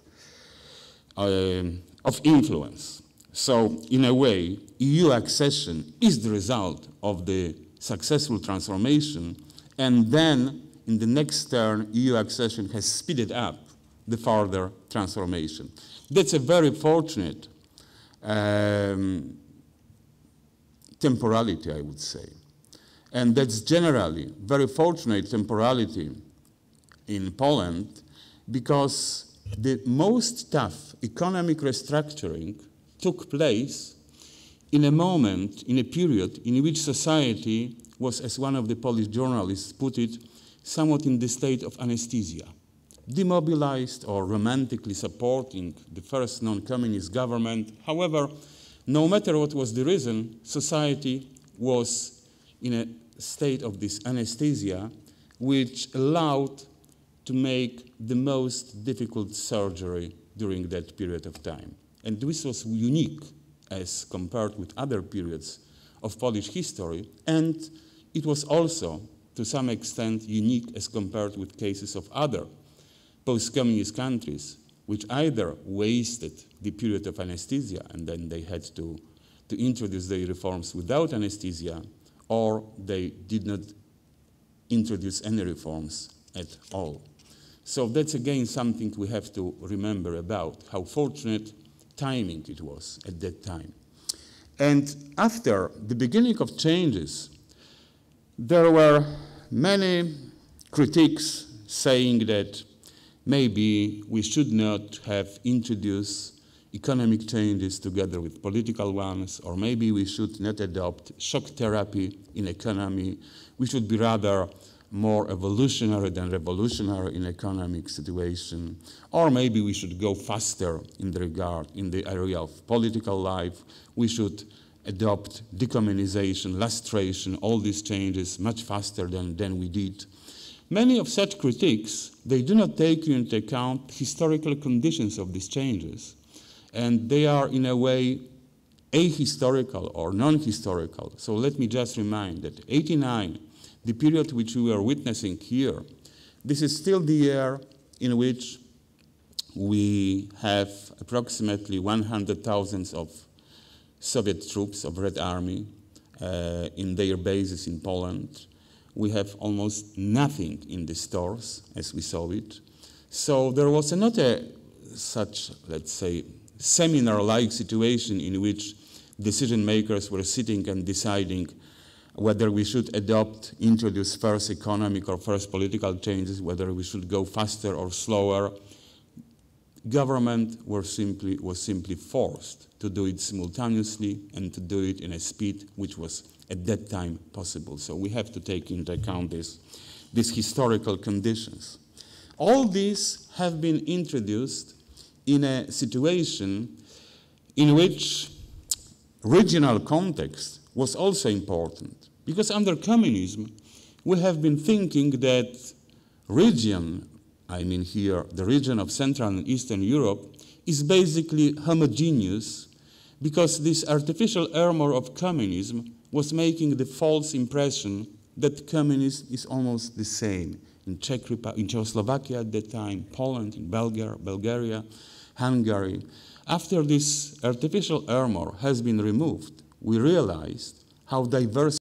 uh, of influence. So, in a way, E U accession is the result of the successful transformation, and then, in the next turn, E U accession has speeded up the further transformation. That's a very fortunate um, temporality, I would say. And that's generally very fortunate temporality in Poland, because the most tough economic restructuring took place in a moment, in a period in which society was, as one of the Polish journalists put it, somewhat in the state of anesthesia, demobilized or romantically supporting the first non-communist government. However, no matter what was the reason, society was in a state of this anesthesia, which allowed to make the most difficult surgery during that period of time. And this was unique as compared with other periods of Polish history, and it was also, to some extent, unique as compared with cases of other post-communist countries, which either wasted the period of anesthesia and then they had to, to introduce their reforms without anesthesia, or they did not introduce any reforms at all. So that's again something we have to remember about, how fortunate timing it was at that time. And after the beginning of changes, there were many critics saying that maybe we should not have introduced economic changes together with political ones, or maybe we should not adopt shock therapy in economy. We should be rather more evolutionary than revolutionary in economic situation, or maybe we should go faster in the regard, in the area of political life. We should adopt decommunization, lustration, all these changes much faster than, than we did. Many of such critiques, they do not take into account historical conditions of these changes, and they are in a way ahistorical or non-historical. So let me just remind that eighty-nine, the period which we are witnessing here, this is still the year in which we have approximately one hundred thousand of Soviet troops of Red Army uh, in their bases in Poland. We have almost nothing in the stores as we saw it. So there was not a such, let's say, seminar-like situation in which decision makers were sitting and deciding whether we should adopt, introduce first economic or first political changes, whether we should go faster or slower. Government were simply, was simply forced to do it simultaneously and to do it in a speed which was at that time possible. So we have to take into account this, these historical conditions. All these have been introduced in a situation in which regional context was also important, because under communism we have been thinking that region, I mean here the region of Central and Eastern Europe, is basically homogeneous, because this artificial armor of communism was making the false impression that communism is almost the same in Czech Republic, in Czechoslovakia at that time, Poland, in Bulgaria, Bulgaria, Hungary. After this artificial armor has been removed, we realized how diverse